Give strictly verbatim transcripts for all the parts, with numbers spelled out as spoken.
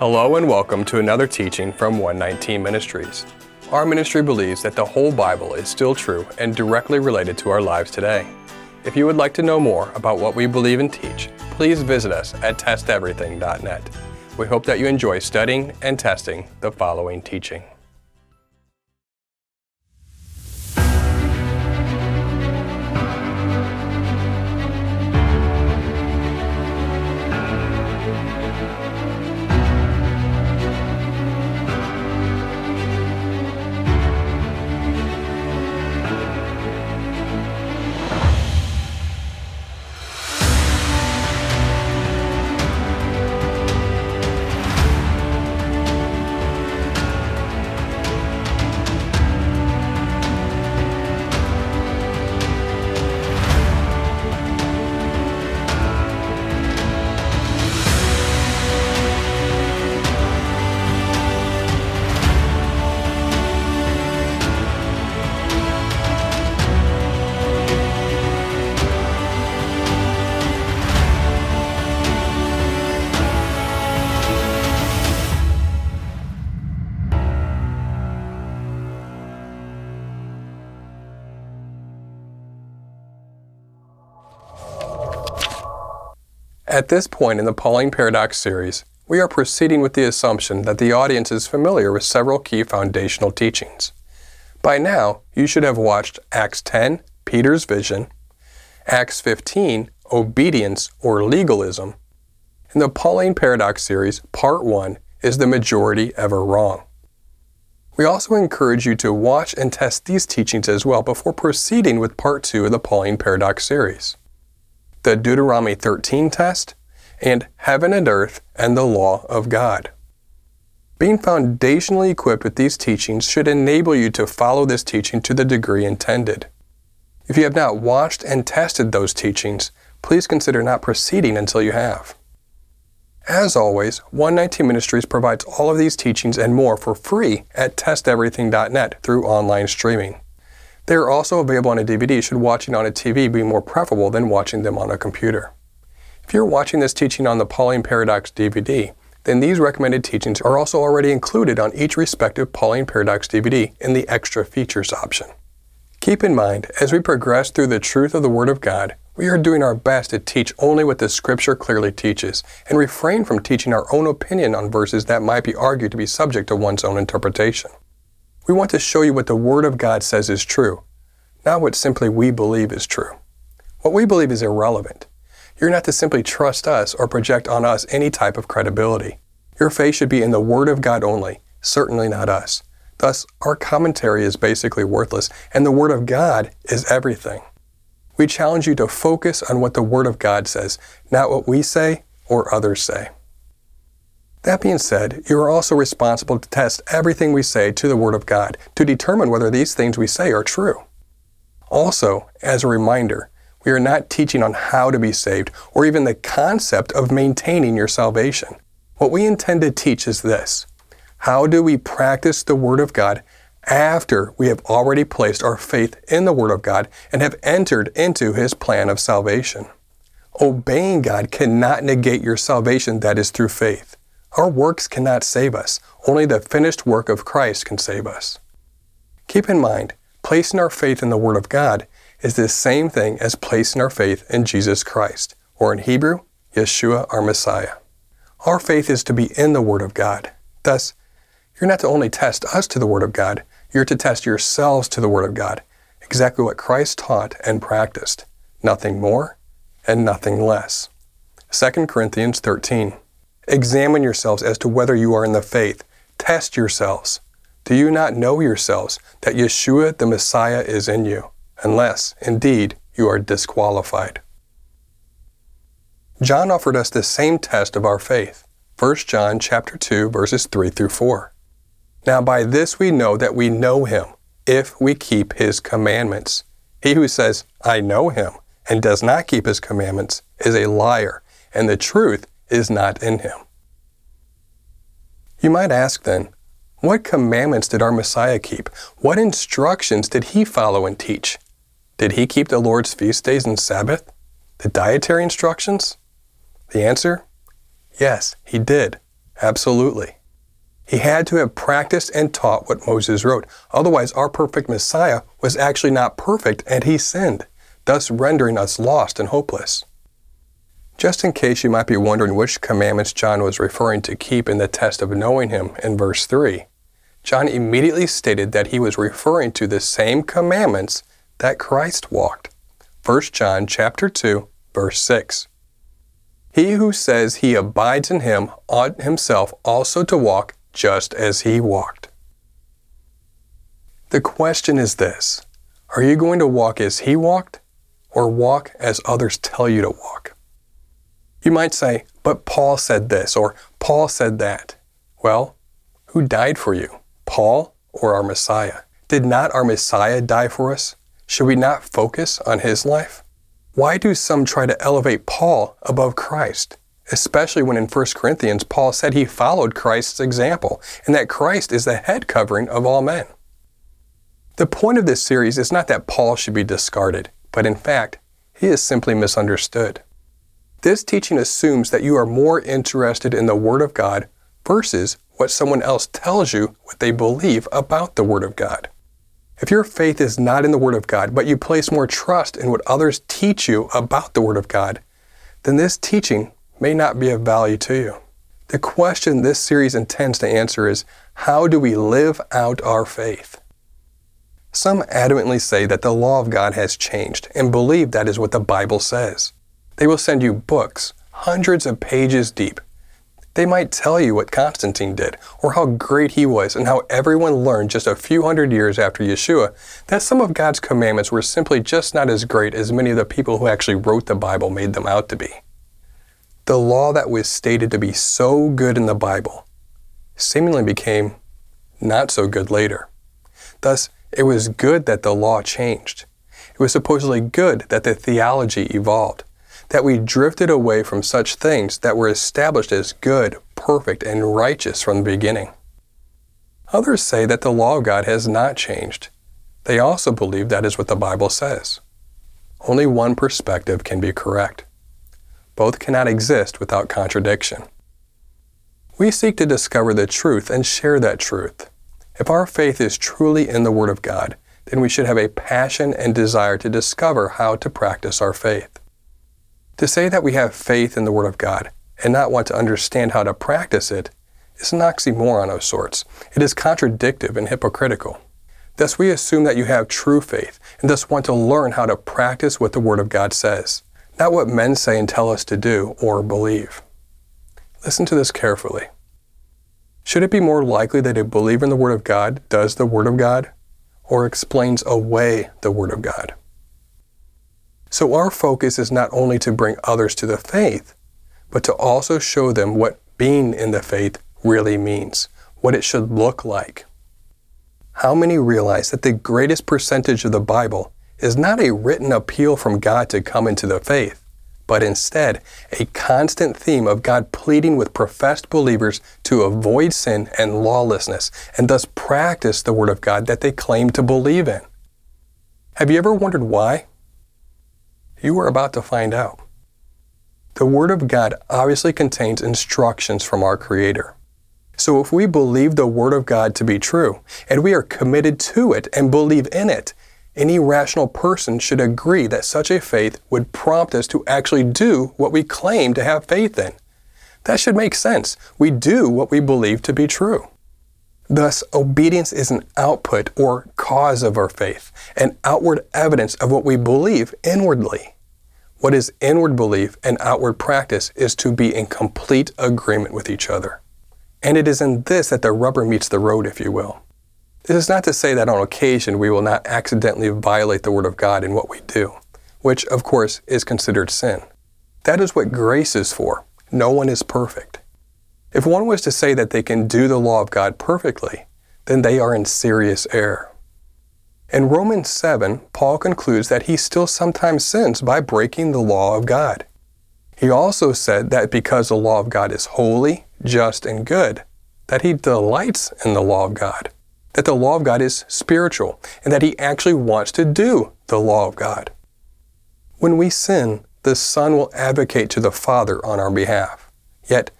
Hello and welcome to another teaching from one nineteen Ministries. Our ministry believes that the whole Bible is still true and directly related to our lives today. If you would like to know more about what we believe and teach, please visit us at test everything dot net. We hope that you enjoy studying and testing the following teaching. At this point in the Pauline Paradox series, we are proceeding with the assumption that the audience is familiar with several key foundational teachings. By now, you should have watched Acts ten, Peter's vision, Acts fifteen, obedience or legalism, and the Pauline Paradox series, part one, is the majority ever wrong? We also encourage you to watch and test these teachings as well before proceeding with part two of the Pauline Paradox series. The Deuteronomy thirteen Test, and Heaven and Earth and the Law of God. Being foundationally equipped with these teachings should enable you to follow this teaching to the degree intended. If you have not watched and tested those teachings, please consider not proceeding until you have. As always, one nineteen Ministries provides all of these teachings and more for free at test everything dot net through online streaming. They are also available on a D V D should watching on a T V be more preferable than watching them on a computer. If you're watching this teaching on the Pauline Paradox D V D, then these recommended teachings are also already included on each respective Pauline Paradox D V D in the Extra Features option. Keep in mind, as we progress through the truth of the Word of God, we are doing our best to teach only what the Scripture clearly teaches, and refrain from teaching our own opinion on verses that might be argued to be subject to one's own interpretation. We want to show you what the Word of God says is true, not what simply we believe is true. What we believe is irrelevant. You're not to simply trust us or project on us any type of credibility. Your faith should be in the Word of God only, certainly not us. Thus, our commentary is basically worthless, and the Word of God is everything. We challenge you to focus on what the Word of God says, not what we say or others say. That being said, you are also responsible to test everything we say to the Word of God to determine whether these things we say are true. Also, as a reminder, we are not teaching on how to be saved or even the concept of maintaining your salvation. What we intend to teach is this: how do we practice the Word of God after we have already placed our faith in the Word of God and have entered into His plan of salvation? Obeying God cannot negate your salvation that is through faith. Our works cannot save us. Only the finished work of Christ can save us. Keep in mind, placing our faith in the Word of God is the same thing as placing our faith in Jesus Christ, or in Hebrew, Yeshua, our Messiah. Our faith is to be in the Word of God. Thus, you're not to only test us to the Word of God, you're to test yourselves to the Word of God, exactly what Christ taught and practiced, nothing more and nothing less. Second Corinthians thirteen. Examine yourselves as to whether you are in the faith. Test yourselves. Do you not know yourselves that Yeshua the Messiah is in you, unless, indeed, you are disqualified? John offered us the same test of our faith. First John chapter two, verses three through four. Now by this we know that we know Him, if we keep His commandments. He who says, I know Him, and does not keep His commandments, is a liar, and the truth is not in him. You might ask then, what commandments did our Messiah keep? What instructions did he follow and teach? Did he keep the Lord's feast days and Sabbath? The dietary instructions? The answer? Yes, he did, Absolutely. He had to have practiced and taught what Moses wrote. Otherwise, our perfect Messiah was actually not perfect, and he sinned, thus rendering us lost and hopeless. Just in case you might be wondering which commandments John was referring to keep in the test of knowing him in verse three, John immediately stated that he was referring to the same commandments that Christ walked. First John chapter two, verse six. He who says he abides in him ought himself also to walk just as he walked. The question is this: are you going to walk as he walked, or walk as others tell you to walk? You might say, but Paul said this, or Paul said that. Well, who died for you, Paul or our Messiah? Did not our Messiah die for us? Should we not focus on his life? Why do some try to elevate Paul above Christ, especially when in First Corinthians Paul said he followed Christ's example and that Christ is the head covering of all men? The point of this series is not that Paul should be discarded, but in fact, he is simply misunderstood. This teaching assumes that you are more interested in the Word of God versus what someone else tells you what they believe about the Word of God. If your faith is not in the Word of God, but you place more trust in what others teach you about the Word of God, then this teaching may not be of value to you. The question this series intends to answer is, how do we live out our faith? Some adamantly say that the law of God has changed and believe that is what the Bible says. They will send you books, hundreds of pages deep. They might tell you what Constantine did, or how great he was, and how everyone learned just a few hundred years after Yeshua that some of God's commandments were simply just not as great as many of the people who actually wrote the Bible made them out to be. The law that was stated to be so good in the Bible seemingly became not so good later. Thus, it was good that the law changed. It was supposedly good that the theology evolved, that we drifted away from such things that were established as good, perfect, and righteous from the beginning. Others say that the law of God has not changed. They also believe that is what the Bible says. Only one perspective can be correct. Both cannot exist without contradiction. We seek to discover the truth and share that truth. If our faith is truly in the Word of God, then we should have a passion and desire to discover how to practice our faith. To say that we have faith in the Word of God and not want to understand how to practice it is an oxymoron of sorts. It is contradictive and hypocritical. Thus, we assume that you have true faith and thus want to learn how to practice what the Word of God says, not what men say and tell us to do or believe. Listen to this carefully. Should it be more likely that a believer in the Word of God does the Word of God or explains away the Word of God? So our focus is not only to bring others to the faith, but to also show them what being in the faith really means, what it should look like. How many realize that the greatest percentage of the Bible is not a written appeal from God to come into the faith, but instead a constant theme of God pleading with professed believers to avoid sin and lawlessness, and thus practice the Word of God that they claim to believe in? Have you ever wondered why? You are about to find out. The Word of God obviously contains instructions from our Creator. So if we believe the Word of God to be true, and we are committed to it and believe in it, any rational person should agree that such a faith would prompt us to actually do what we claim to have faith in. That should make sense. We do what we believe to be true. Thus, obedience is an output or cause of our faith, an outward evidence of what we believe inwardly. What is inward belief and outward practice is to be in complete agreement with each other. And it is in this that the rubber meets the road, if you will. This is not to say that on occasion we will not accidentally violate the Word of God in what we do, which, of course, is considered sin. That is what grace is for. No one is perfect. If one was to say that they can do the law of God perfectly, then they are in serious error. In Romans seven, Paul concludes that he still sometimes sins by breaking the law of God. He also said that because the law of God is holy, just, and good, that he delights in the law of God, that the law of God is spiritual, and that he actually wants to do the law of God. When we sin, the Son will advocate to the Father on our behalf. Yet,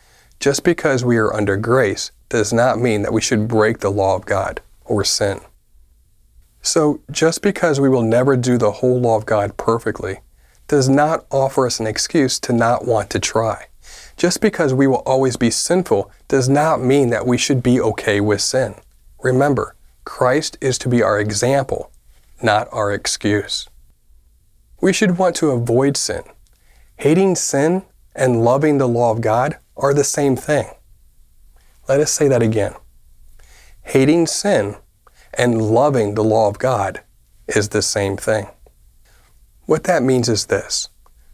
Just because we are under grace does not mean that we should break the law of God or sin. So just because we will never do the whole law of God perfectly does not offer us an excuse to not want to try. Just because we will always be sinful does not mean that we should be okay with sin. Remember, Christ is to be our example, not our excuse. We should want to avoid sin. Hating sin and loving the law of God are the same thing. Let us say that again. Hating sin and loving the law of God is the same thing. What that means is this.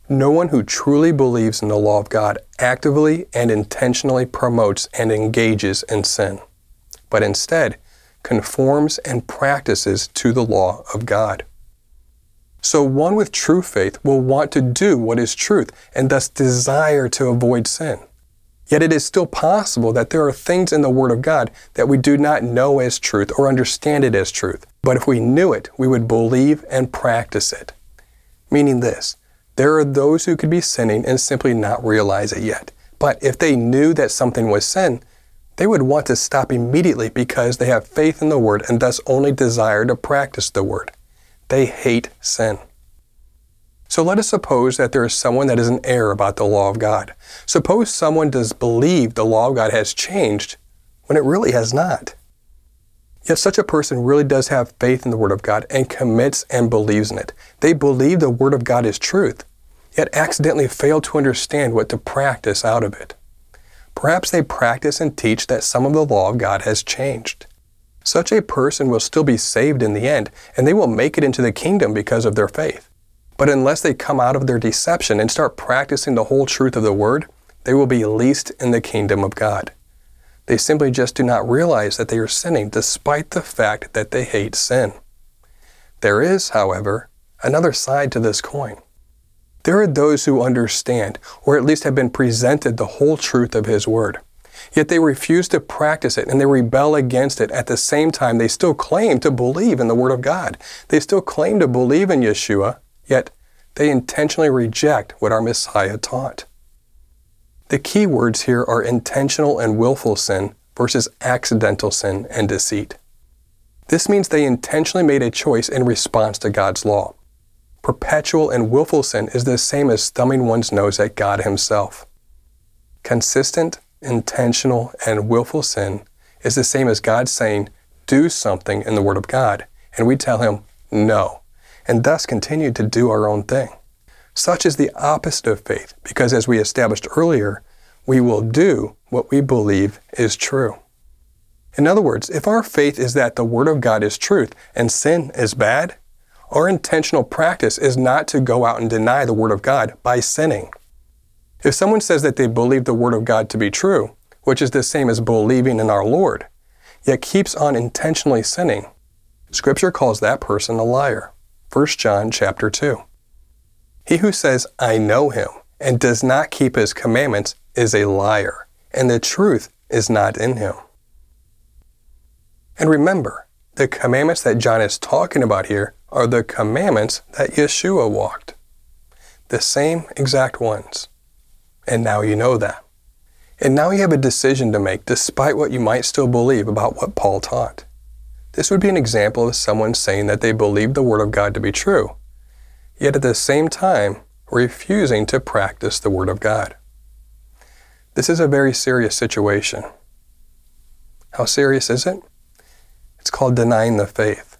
No one who truly believes in the law of God actively and intentionally promotes and engages in sin, but instead conforms and practices to the law of God. So one with true faith will want to do what is truth and thus desire to avoid sin. Yet it is still possible that there are things in the Word of God that we do not know as truth or understand it as truth. But if we knew it, we would believe and practice it. Meaning this, there are those who could be sinning and simply not realize it yet. But if they knew that something was sin, they would want to stop immediately because they have faith in the Word and thus only desire to practice the Word. They hate sin. So let us suppose that there is someone that is in error about the law of God. Suppose someone does believe the law of God has changed when it really has not. Yet such a person really does have faith in the Word of God and commits and believes in it. They believe the Word of God is truth, yet accidentally fail to understand what to practice out of it. Perhaps they practice and teach that some of the law of God has changed. Such a person will still be saved in the end, and they will make it into the kingdom because of their faith. But unless they come out of their deception and start practicing the whole truth of the Word, they will be least in the kingdom of God. They simply just do not realize that they are sinning despite the fact that they hate sin. There is, however, another side to this coin. There are those who understand, or at least have been presented the whole truth of His Word. Yet they refuse to practice it and they rebel against it. At the same time, they still claim to believe in the Word of God. They still claim to believe in Yeshua, yet they intentionally reject what our Messiah taught. The key words here are intentional and willful sin versus accidental sin and deceit. This means they intentionally made a choice in response to God's law. Perpetual and willful sin is the same as thumbing one's nose at God Himself. Consistent, intentional, and willful sin is the same as God saying, do something in the Word of God, and we tell Him, no, and thus continue to do our own thing. Such is the opposite of faith, because as we established earlier, we will do what we believe is true. In other words, if our faith is that the Word of God is truth and sin is bad, our intentional practice is not to go out and deny the Word of God by sinning. If someone says that they believe the Word of God to be true, which is the same as believing in our Lord, yet keeps on intentionally sinning, Scripture calls that person a liar. First John chapter two. He who says, I know Him, and does not keep His commandments is a liar, and the truth is not in him. And remember, the commandments that John is talking about here are the commandments that Yeshua walked. The same exact ones. And now you know that. And now you have a decision to make despite what you might still believe about what Paul taught. This would be an example of someone saying that they believe the Word of God to be true, yet at the same time refusing to practice the Word of God. This is a very serious situation. How serious is it? It's called denying the faith.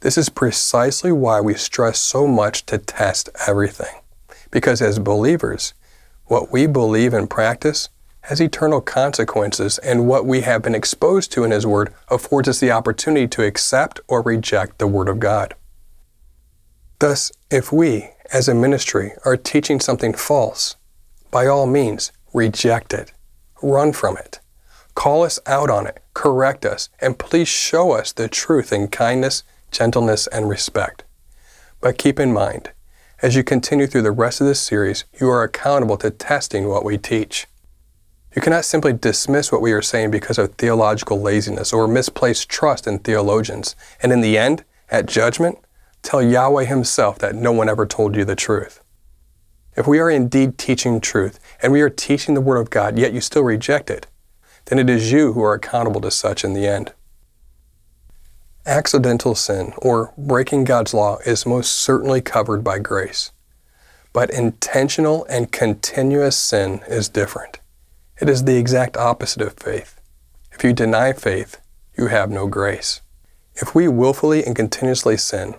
This is precisely why we stress so much to test everything, because as believers, what we believe and practice has eternal consequences, and what we have been exposed to in His Word affords us the opportunity to accept or reject the Word of God. Thus, if we, as a ministry, are teaching something false, by all means, reject it, run from it, call us out on it, correct us, and please show us the truth in kindness, gentleness, and respect. But keep in mind, as you continue through the rest of this series, you are accountable to testing what we teach. You cannot simply dismiss what we are saying because of theological laziness or misplaced trust in theologians, and in the end, at judgment, tell Yahweh Himself that no one ever told you the truth. If we are indeed teaching truth, and we are teaching the Word of God, yet you still reject it, then it is you who are accountable to such in the end. Accidental sin, or breaking God's law, is most certainly covered by grace. But intentional and continuous sin is different. It is the exact opposite of faith. If you deny faith, you have no grace. If we willfully and continuously sin,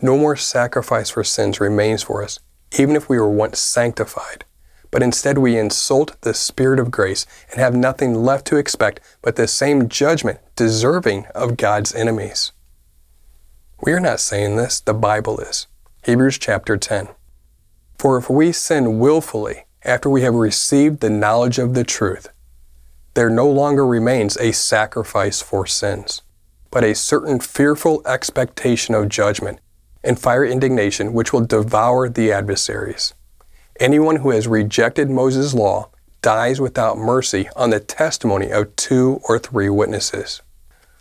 no more sacrifice for sins remains for us, even if we were once sanctified. But instead we insult the Spirit of grace and have nothing left to expect but the same judgment deserving of God's enemies. We are not saying this, the Bible is. Hebrews chapter ten. For if we sin willfully after we have received the knowledge of the truth, there no longer remains a sacrifice for sins, but a certain fearful expectation of judgment and fiery indignation which will devour the adversaries. Anyone who has rejected Moses' law dies without mercy on the testimony of two or three witnesses.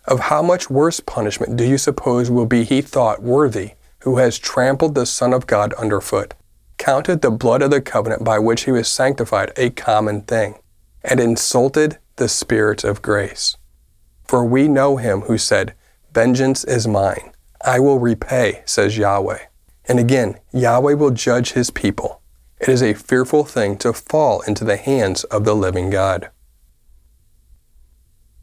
Of how much worse punishment do you suppose will be he thought worthy who has trampled the Son of God underfoot, counted the blood of the covenant by which he was sanctified a common thing, and insulted the Spirit of grace? For we know him who said, "Vengeance is mine, I will repay, says Yahweh." And again, Yahweh will judge his people. It is a fearful thing to fall into the hands of the living God.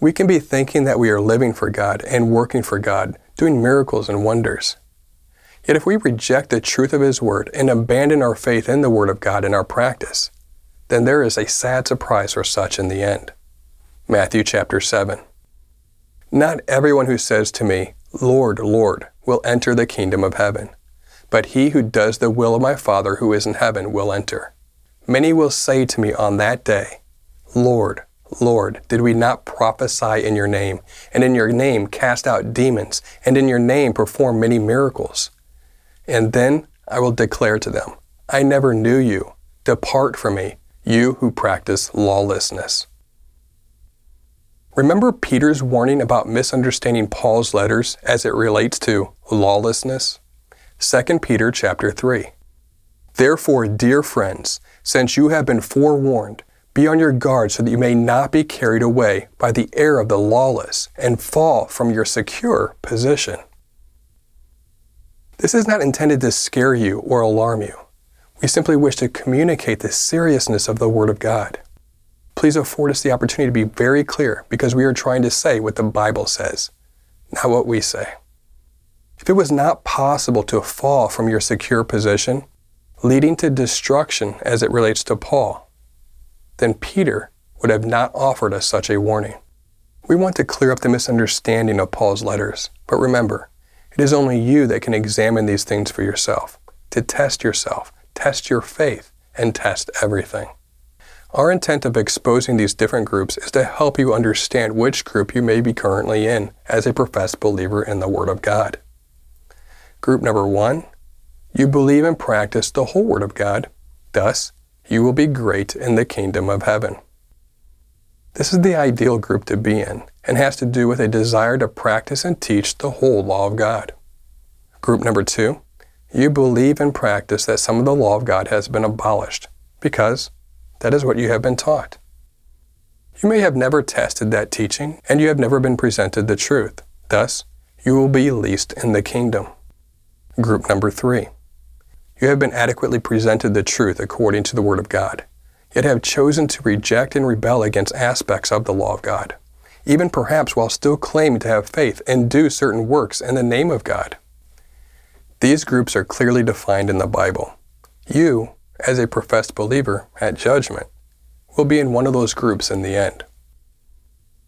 We can be thinking that we are living for God and working for God, doing miracles and wonders. Yet if we reject the truth of His Word and abandon our faith in the Word of God in our practice, then there is a sad surprise for such in the end. Matthew chapter seven. Not everyone who says to me, "Lord, Lord," will enter the kingdom of heaven, but he who does the will of my Father who is in heaven will enter. Many will say to me on that day, "Lord, Lord, did we not prophesy in your name, and in your name cast out demons, and in your name perform many miracles?" And then I will declare to them, "I never knew you. Depart from me, you who practice lawlessness." Remember Peter's warning about misunderstanding Paul's letters as it relates to lawlessness? Second Peter chapter three. Therefore, dear friends, since you have been forewarned, be on your guard so that you may not be carried away by the error of the lawless and fall from your secure position. This is not intended to scare you or alarm you. We simply wish to communicate the seriousness of the Word of God. Please afford us the opportunity to be very clear, because we are trying to say what the Bible says, not what we say. If it was not possible to fall from your secure position, leading to destruction as it relates to Paul, then Peter would have not offered us such a warning. We want to clear up the misunderstanding of Paul's letters, but remember, it is only you that can examine these things for yourself, to test yourself, test your faith, and test everything. Our intent of exposing these different groups is to help you understand which group you may be currently in as a professed believer in the Word of God. Group number one, you believe and practice the whole Word of God, thus you will be great in the kingdom of heaven. This is the ideal group to be in, and has to do with a desire to practice and teach the whole law of God. Group number two, you believe and practice that some of the law of God has been abolished, because that is what you have been taught. You may have never tested that teaching, and you have never been presented the truth, thus you will be least in the kingdom. Group number three, you have been adequately presented the truth according to the Word of God, yet have chosen to reject and rebel against aspects of the law of God, even perhaps while still claiming to have faith and do certain works in the name of God. These groups are clearly defined in the Bible. You, as a professed believer at judgment, will be in one of those groups in the end.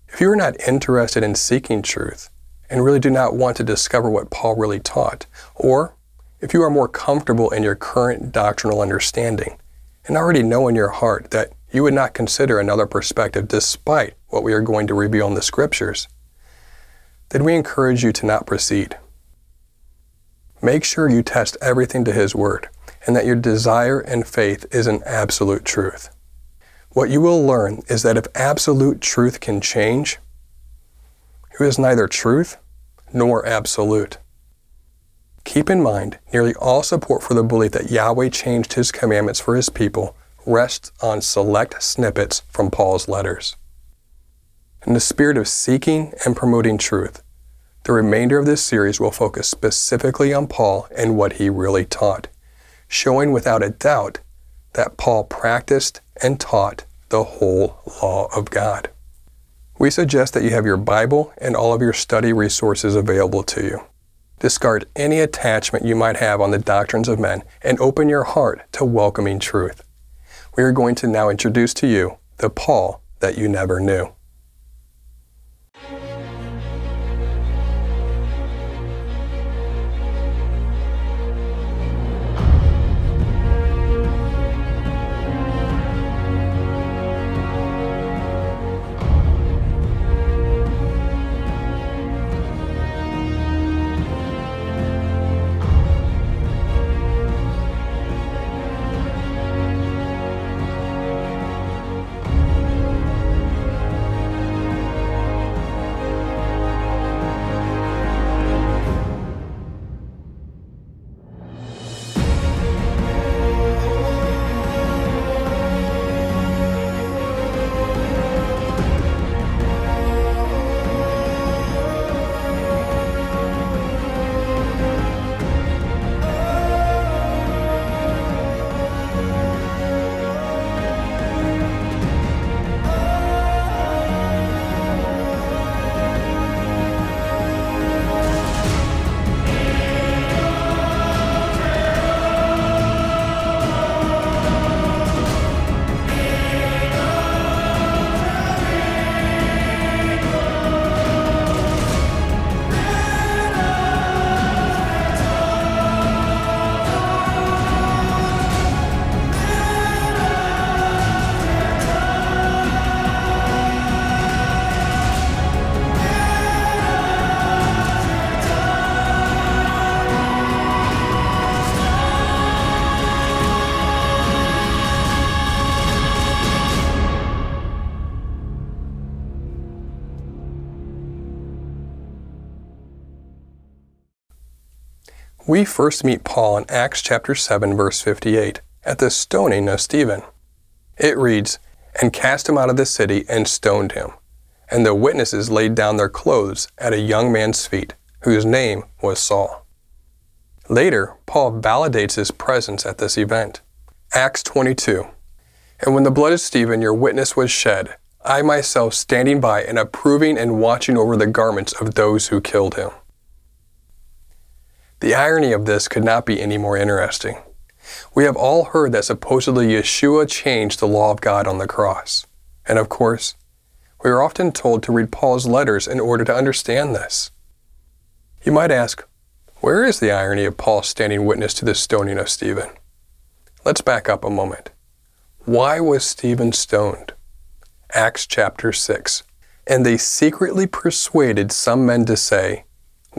If you are not interested in seeking truth, and really do not want to discover what Paul really taught, or if you are more comfortable in your current doctrinal understanding and already know in your heart that you would not consider another perspective despite what we are going to reveal in the Scriptures, then we encourage you to not proceed. Make sure you test everything to His Word and that your desire and faith is an absolute truth. What you will learn is that if absolute truth can change, who is neither truth nor absolute. Keep in mind, nearly all support for the belief that Yahweh changed his commandments for his people rests on select snippets from Paul's letters. In the spirit of seeking and promoting truth, the remainder of this series will focus specifically on Paul and what he really taught, showing without a doubt that Paul practiced and taught the whole law of God. We suggest that you have your Bible and all of your study resources available to you. Discard any attachment you might have on the doctrines of men and open your heart to welcoming truth. We are going to now introduce to you the Paul that you never knew. We first meet Paul in Acts chapter seven, verse fifty-eight, at the stoning of Stephen. It reads, "And cast him out of the city, and stoned him. And the witnesses laid down their clothes at a young man's feet, whose name was Saul." Later, Paul validates his presence at this event. Acts twenty-two, "And when the blood of Stephen, your witness, was shed, I myself standing by and approving and watching over the garments of those who killed him." The irony of this could not be any more interesting. We have all heard that supposedly Yeshua changed the law of God on the cross. And of course, we are often told to read Paul's letters in order to understand this. You might ask, where is the irony of Paul standing witness to the stoning of Stephen? Let's back up a moment. Why was Stephen stoned? Acts chapter six. "And they secretly persuaded some men to say,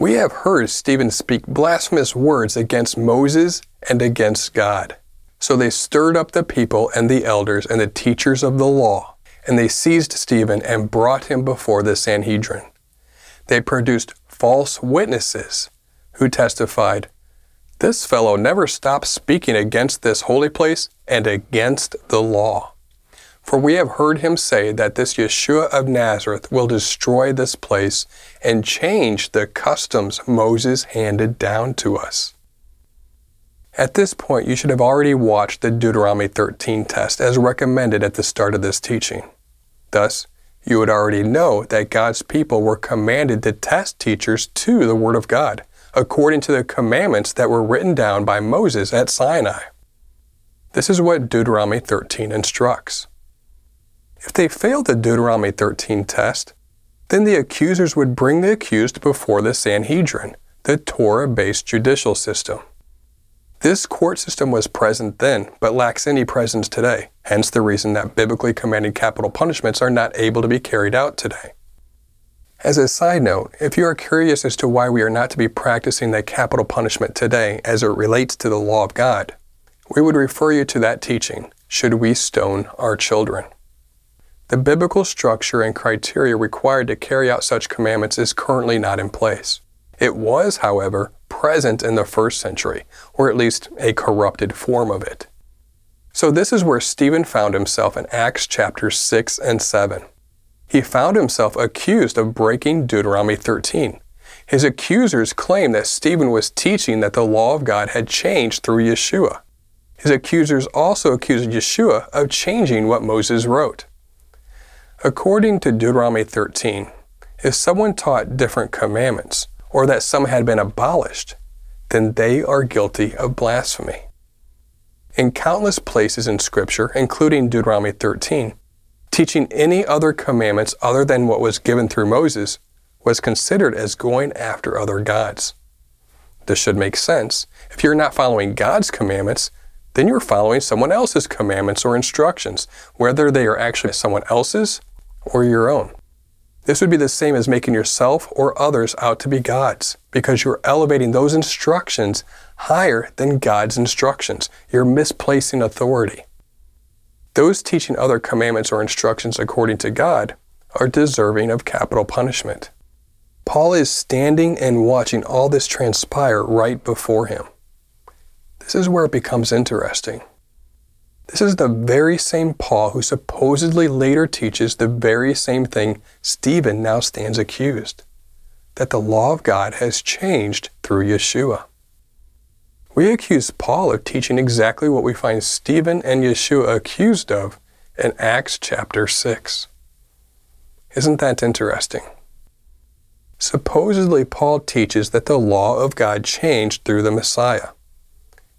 'We have heard Stephen speak blasphemous words against Moses and against God.' So they stirred up the people and the elders and the teachers of the law, and they seized Stephen and brought him before the Sanhedrin. They produced false witnesses who testified, 'This fellow never stops speaking against this holy place and against the law. For we have heard him say that this Yeshua of Nazareth will destroy this place and change the customs Moses handed down to us.'" At this point, you should have already watched the Deuteronomy thirteen Test as recommended at the start of this teaching. Thus, you would already know that God's people were commanded to test teachers to the Word of God, according to the commandments that were written down by Moses at Sinai. This is what Deuteronomy thirteen instructs. If they failed the Deuteronomy thirteen test, then the accusers would bring the accused before the Sanhedrin, the Torah-based judicial system. This court system was present then, but lacks any presence today, hence the reason that biblically commanded capital punishments are not able to be carried out today. As a side note, if you are curious as to why we are not to be practicing the capital punishment today as it relates to the law of God, we would refer you to that teaching, "Should We Stone Our Children?" The biblical structure and criteria required to carry out such commandments is currently not in place. It was, however, present in the first century, or at least a corrupted form of it. So this is where Stephen found himself in Acts chapters six and seven. He found himself accused of breaking Deuteronomy thirteen. His accusers claimed that Stephen was teaching that the law of God had changed through Yeshua. His accusers also accused Yeshua of changing what Moses wrote. According to Deuteronomy thirteen, if someone taught different commandments, or that some had been abolished, then they are guilty of blasphemy. In countless places in Scripture, including Deuteronomy thirteen, teaching any other commandments other than what was given through Moses was considered as going after other gods. This should make sense. If you're not following God's commandments, then you're following someone else's commandments or instructions, whether they are actually someone else's or your own. This would be the same as making yourself or others out to be gods, because you're elevating those instructions higher than God's instructions. You're misplacing authority. Those teaching other commandments or instructions according to God are deserving of capital punishment. Paul is standing and watching all this transpire right before him. This is where it becomes interesting. This is the very same Paul who supposedly later teaches the very same thing Stephen now stands accused, that the law of God has changed through Yeshua. We accuse Paul of teaching exactly what we find Stephen and Yeshua accused of in Acts chapter six. Isn't that interesting? Supposedly, Paul teaches that the law of God changed through the Messiah,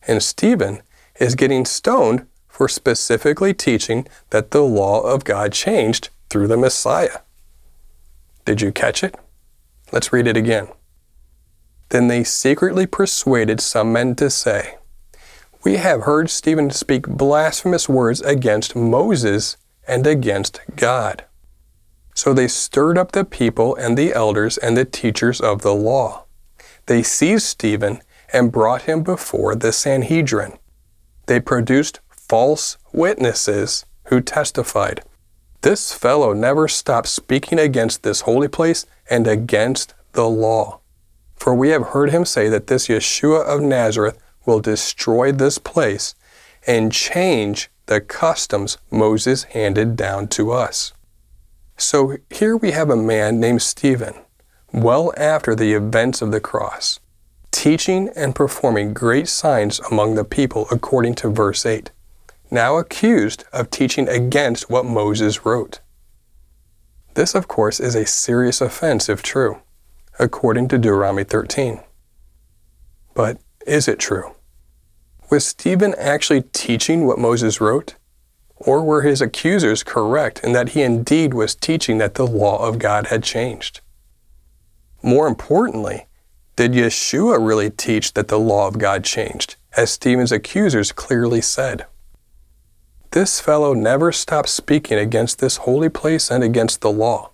and Stephen is getting stoned for specifically teaching that the law of God changed through the Messiah. Did you catch it? Let's read it again. Then they secretly persuaded some men to say, "We have heard Stephen speak blasphemous words against Moses and against God." So they stirred up the people and the elders and the teachers of the law. They seized Stephen and brought him before the Sanhedrin. They produced false witnesses who testified, "This fellow never stopped speaking against this holy place and against the law. For we have heard him say that this Yeshua of Nazareth will destroy this place and change the customs Moses handed down to us." So here we have a man named Stephen, well after the events of the cross, teaching and performing great signs among the people according to verse eight, now accused of teaching against what Moses wrote. This, of course, is a serious offense if true, according to Deuteronomy thirteen. But is it true? Was Stephen actually teaching what Moses wrote? Or were his accusers correct in that he indeed was teaching that the law of God had changed? More importantly, did Yeshua really teach that the law of God changed, as Stephen's accusers clearly said? "This fellow never stopped speaking against this holy place and against the law,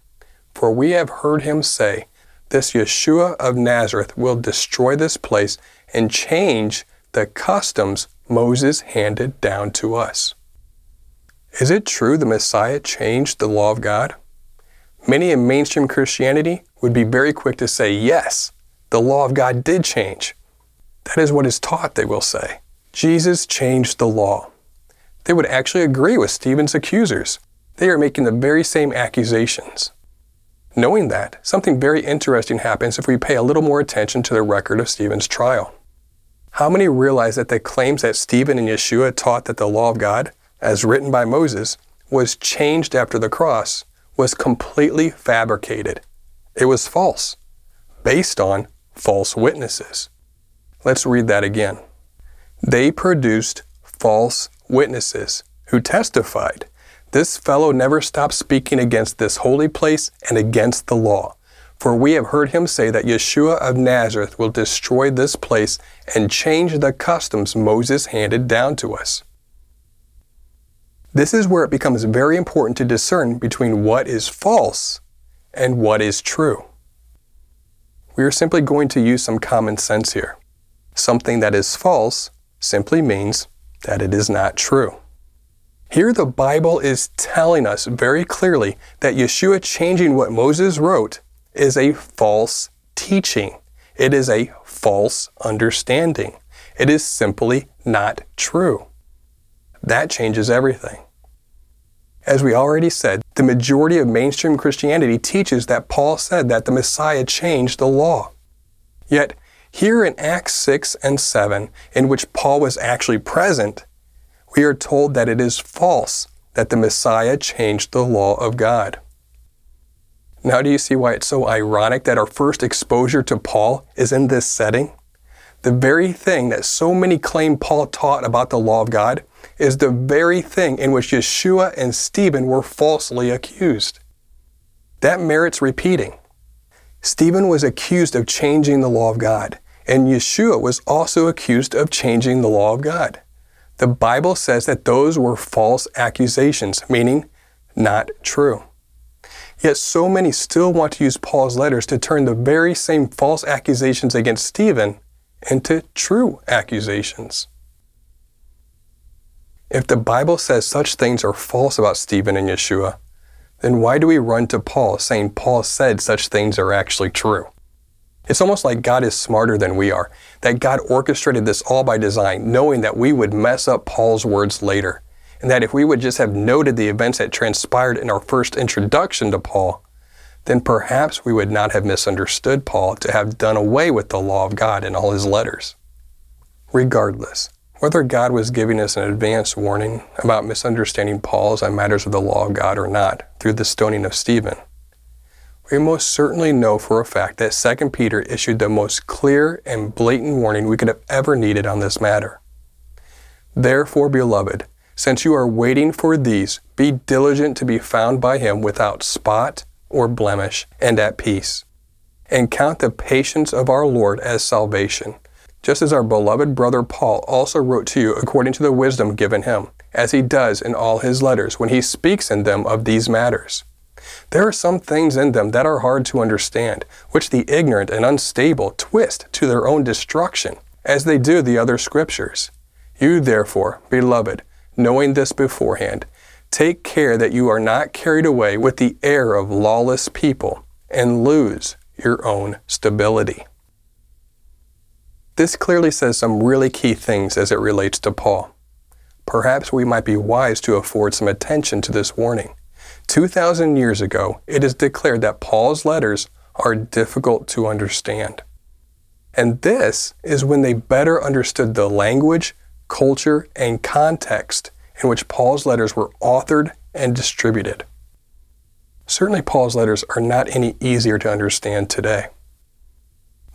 for we have heard him say, this Yeshua of Nazareth will destroy this place and change the customs Moses handed down to us." Is it true the Messiah changed the law of God? Many in mainstream Christianity would be very quick to say, yes, the law of God did change. That is what is taught, they will say. Jesus changed the law. They would actually agree with Stephen's accusers. They are making the very same accusations. Knowing that, something very interesting happens if we pay a little more attention to the record of Stephen's trial. How many realize that the claims that Stephen and Yeshua taught that the law of God, as written by Moses, was changed after the cross, was completely fabricated? It was false, based on false witnesses. Let's read that again. They produced false witnesses who testified, "This fellow never stopped speaking against this holy place and against the law. For we have heard him say that Yeshua of Nazareth will destroy this place and change the customs Moses handed down to us." This is where it becomes very important to discern between what is false and what is true. We are simply going to use some common sense here. Something that is false simply means that it is not true. Here the Bible is telling us very clearly that Yeshua changing what Moses wrote is a false teaching. It is a false understanding. It is simply not true. That changes everything. As we already said, the majority of mainstream Christianity teaches that Paul said that the Messiah changed the law. Yet, here in Acts six and seven, in which Paul was actually present, we are told that it is false that the Messiah changed the law of God. Now do you see why it's so ironic that our first exposure to Paul is in this setting? The very thing that so many claim Paul taught about the law of God is the very thing in which Yeshua and Stephen were falsely accused. That merits repeating. Stephen was accused of changing the law of God, and Yeshua was also accused of changing the law of God. The Bible says that those were false accusations, meaning not true. Yet so many still want to use Paul's letters to turn the very same false accusations against Stephen into true accusations. If the Bible says such things are false about Stephen and Yeshua, then why do we run to Paul saying Paul said such things are actually true? It's almost like God is smarter than we are, that God orchestrated this all by design, knowing that we would mess up Paul's words later, and that if we would just have noted the events that transpired in our first introduction to Paul, then perhaps we would not have misunderstood Paul to have done away with the law of God in all his letters. Regardless, whether God was giving us an advance warning about misunderstanding Paul's on matters of the law of God or not through the stoning of Stephen, we most certainly know for a fact that Second Peter issued the most clear and blatant warning we could have ever needed on this matter. Therefore, beloved, since you are waiting for these, be diligent to be found by him without spot or blemish, and at peace. And count the patience of our Lord as salvation, just as our beloved brother Paul also wrote to you according to the wisdom given him, as he does in all his letters when he speaks in them of these matters. There are some things in them that are hard to understand, which the ignorant and unstable twist to their own destruction, as they do the other scriptures. You therefore, beloved, knowing this beforehand, take care that you are not carried away with the error of lawless people and lose your own stability. This clearly says some really key things as it relates to Paul. Perhaps we might be wise to afford some attention to this warning. two thousand years ago, it is declared that Paul's letters are difficult to understand. And this is when they better understood the language, culture, and context in which Paul's letters were authored and distributed. Certainly Paul's letters are not any easier to understand today.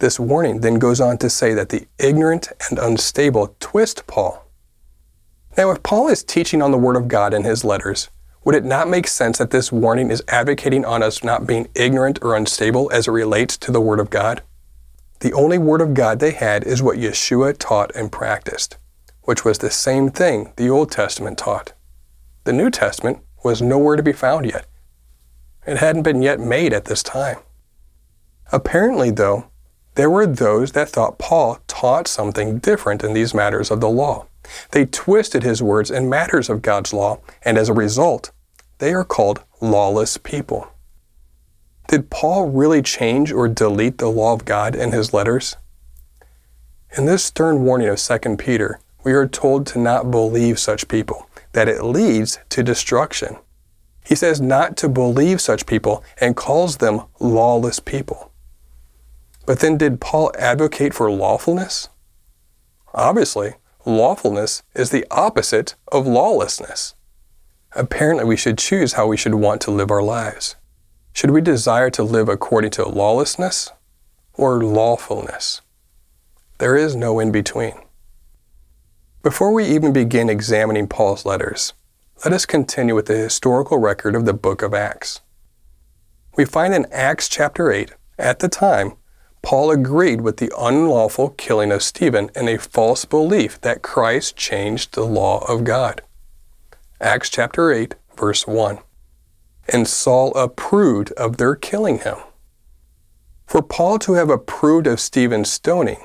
This warning then goes on to say that the ignorant and unstable twist Paul. Now, if Paul is teaching on the Word of God in his letters, would it not make sense that this warning is advocating on us not being ignorant or unstable as it relates to the Word of God? The only Word of God they had is what Yeshua taught and practiced, which was the same thing the Old Testament taught. The New Testament was nowhere to be found yet. It hadn't been yet made at this time. Apparently, though, there were those that thought Paul taught something different in these matters of the law. They twisted his words in matters of God's law, and as a result, they are called lawless people. Did Paul really change or delete the law of God in his letters? In this stern warning of Second Peter, we are told to not believe such people, that it leads to destruction. He says not to believe such people and calls them lawless people. But then did Paul advocate for lawfulness? Obviously, lawfulness is the opposite of lawlessness. Apparently, we should choose how we should want to live our lives. Should we desire to live according to lawlessness or lawfulness? There is no in between. Before we even begin examining Paul's letters, let us continue with the historical record of the book of Acts. We find in Acts chapter eight, at the time, Paul agreed with the unlawful killing of Stephen in a false belief that Christ changed the law of God. Acts chapter eight, verse one. And Saul approved of their killing him. For Paul to have approved of Stephen's stoning,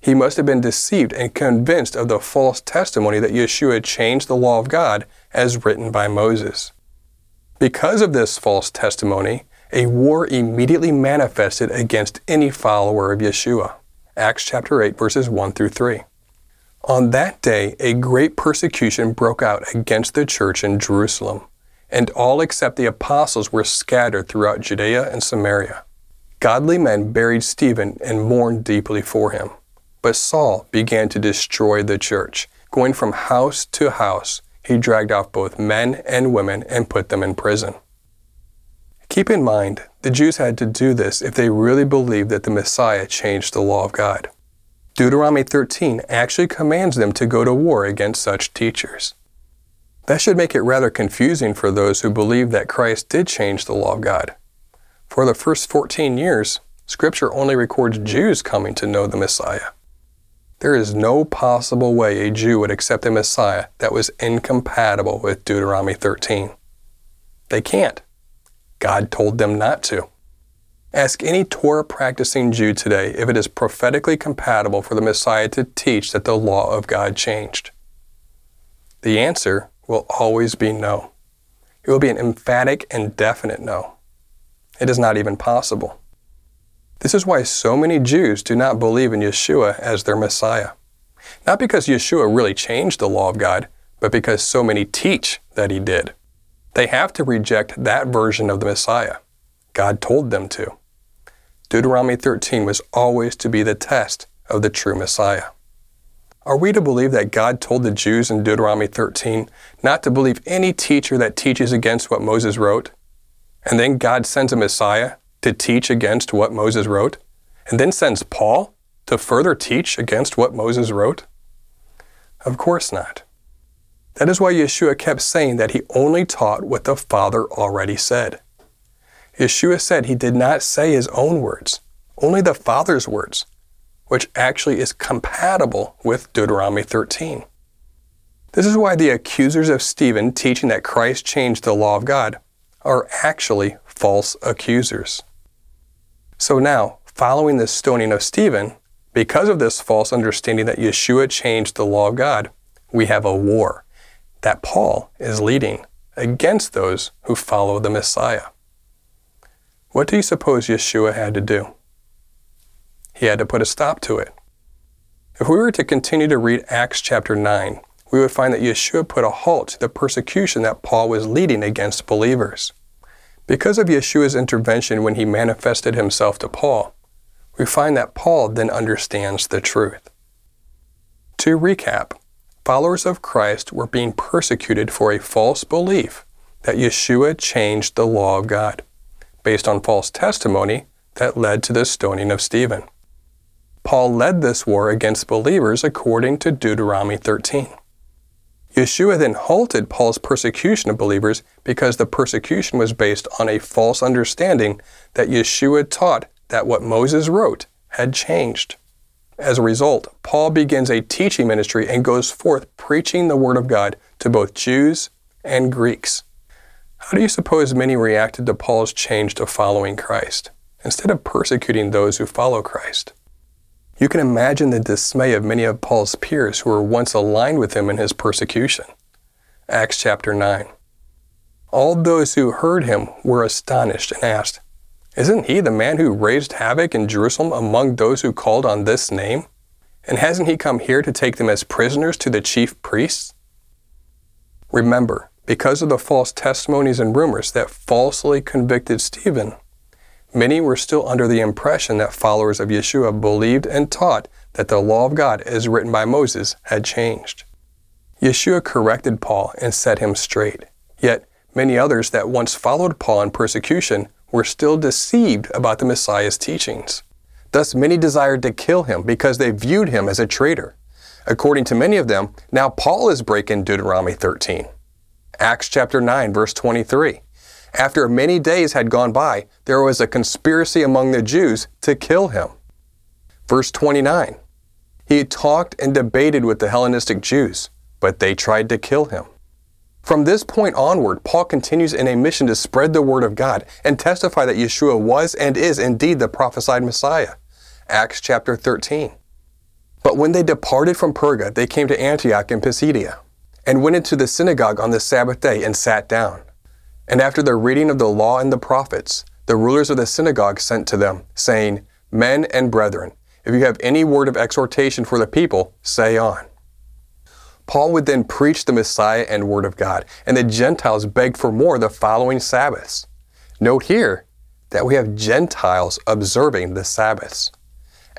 he must have been deceived and convinced of the false testimony that Yeshua changed the law of God as written by Moses. Because of this false testimony, a war immediately manifested against any follower of Yeshua. Acts chapter eight, verses one through three. On that day, a great persecution broke out against the church in Jerusalem, and all except the apostles were scattered throughout Judea and Samaria. Godly men buried Stephen and mourned deeply for him. But Saul began to destroy the church. Going from house to house, he dragged off both men and women and put them in prison. Keep in mind, the Jews had to do this if they really believed that the Messiah changed the law of God. Deuteronomy thirteen actually commands them to go to war against such teachers. That should make it rather confusing for those who believe that Christ did change the law of God. For the first fourteen years, Scripture only records Jews coming to know the Messiah. There is no possible way a Jew would accept a Messiah that was incompatible with Deuteronomy thirteen. They can't. God told them not to. Ask any Torah-practicing Jew today if it is prophetically compatible for the Messiah to teach that the law of God changed. The answer will always be no. It will be an emphatic and definite no. It is not even possible. This is why so many Jews do not believe in Yeshua as their Messiah. Not because Yeshua really changed the law of God, but because so many teach that he did. They have to reject that version of the Messiah. God told them to. Deuteronomy thirteen was always to be the test of the true Messiah. Are we to believe that God told the Jews in Deuteronomy thirteen not to believe any teacher that teaches against what Moses wrote? And then God sends a Messiah to teach against what Moses wrote, and then sends Paul to further teach against what Moses wrote? Of course not. That is why Yeshua kept saying that he only taught what the Father already said. Yeshua said he did not say his own words, only the Father's words, which actually is compatible with Deuteronomy thirteen. This is why the accusers of Stephen teaching that Christ changed the law of God are actually false accusers. So now, following the stoning of Stephen, because of this false understanding that Yeshua changed the law of God, we have a war that Paul is leading against those who follow the Messiah. What do you suppose Yeshua had to do? He had to put a stop to it. If we were to continue to read Acts chapter nine, we would find that Yeshua put a halt to the persecution that Paul was leading against believers. Because of Yeshua's intervention when he manifested himself to Paul, we find that Paul then understands the truth. To recap, followers of Christ were being persecuted for a false belief that Yeshua changed the law of God, based on false testimony that led to the stoning of Stephen. Paul led this war against believers according to Deuteronomy thirteen. Yeshua then halted Paul's persecution of believers because the persecution was based on a false understanding that Yeshua taught that what Moses wrote had changed. As a result, Paul begins a teaching ministry and goes forth preaching the Word of God to both Jews and Greeks. How do you suppose many reacted to Paul's change to following Christ, instead of persecuting those who follow Christ? You can imagine the dismay of many of Paul's peers who were once aligned with him in his persecution. Acts chapter nine. All those who heard him were astonished and asked, "Isn't he the man who raised havoc in Jerusalem among those who called on this name? And hasn't he come here to take them as prisoners to the chief priests?" Remember, because of the false testimonies and rumors that falsely convicted Stephen, many were still under the impression that followers of Yeshua believed and taught that the law of God as written by Moses had changed. Yeshua corrected Paul and set him straight. Yet, many others that once followed Paul in persecution were still deceived about the Messiah's teachings. Thus, many desired to kill him because they viewed him as a traitor. According to many of them, now Paul is breaking Deuteronomy thirteen. Acts chapter nine, verse twenty-three. After many days had gone by, there was a conspiracy among the Jews to kill him. Verse twenty-nine, he talked and debated with the Hellenistic Jews, but they tried to kill him. From this point onward, Paul continues in a mission to spread the word of God and testify that Yeshua was and is indeed the prophesied Messiah. Acts chapter thirteen. But when they departed from Perga, they came to Antioch in Pisidia, and went into the synagogue on the Sabbath day and sat down. And after the reading of the law and the prophets, the rulers of the synagogue sent to them, saying, Men and brethren, if you have any word of exhortation for the people, say on. Paul would then preach the Messiah and Word of God, and the Gentiles begged for more the following Sabbaths. Note here that we have Gentiles observing the Sabbaths.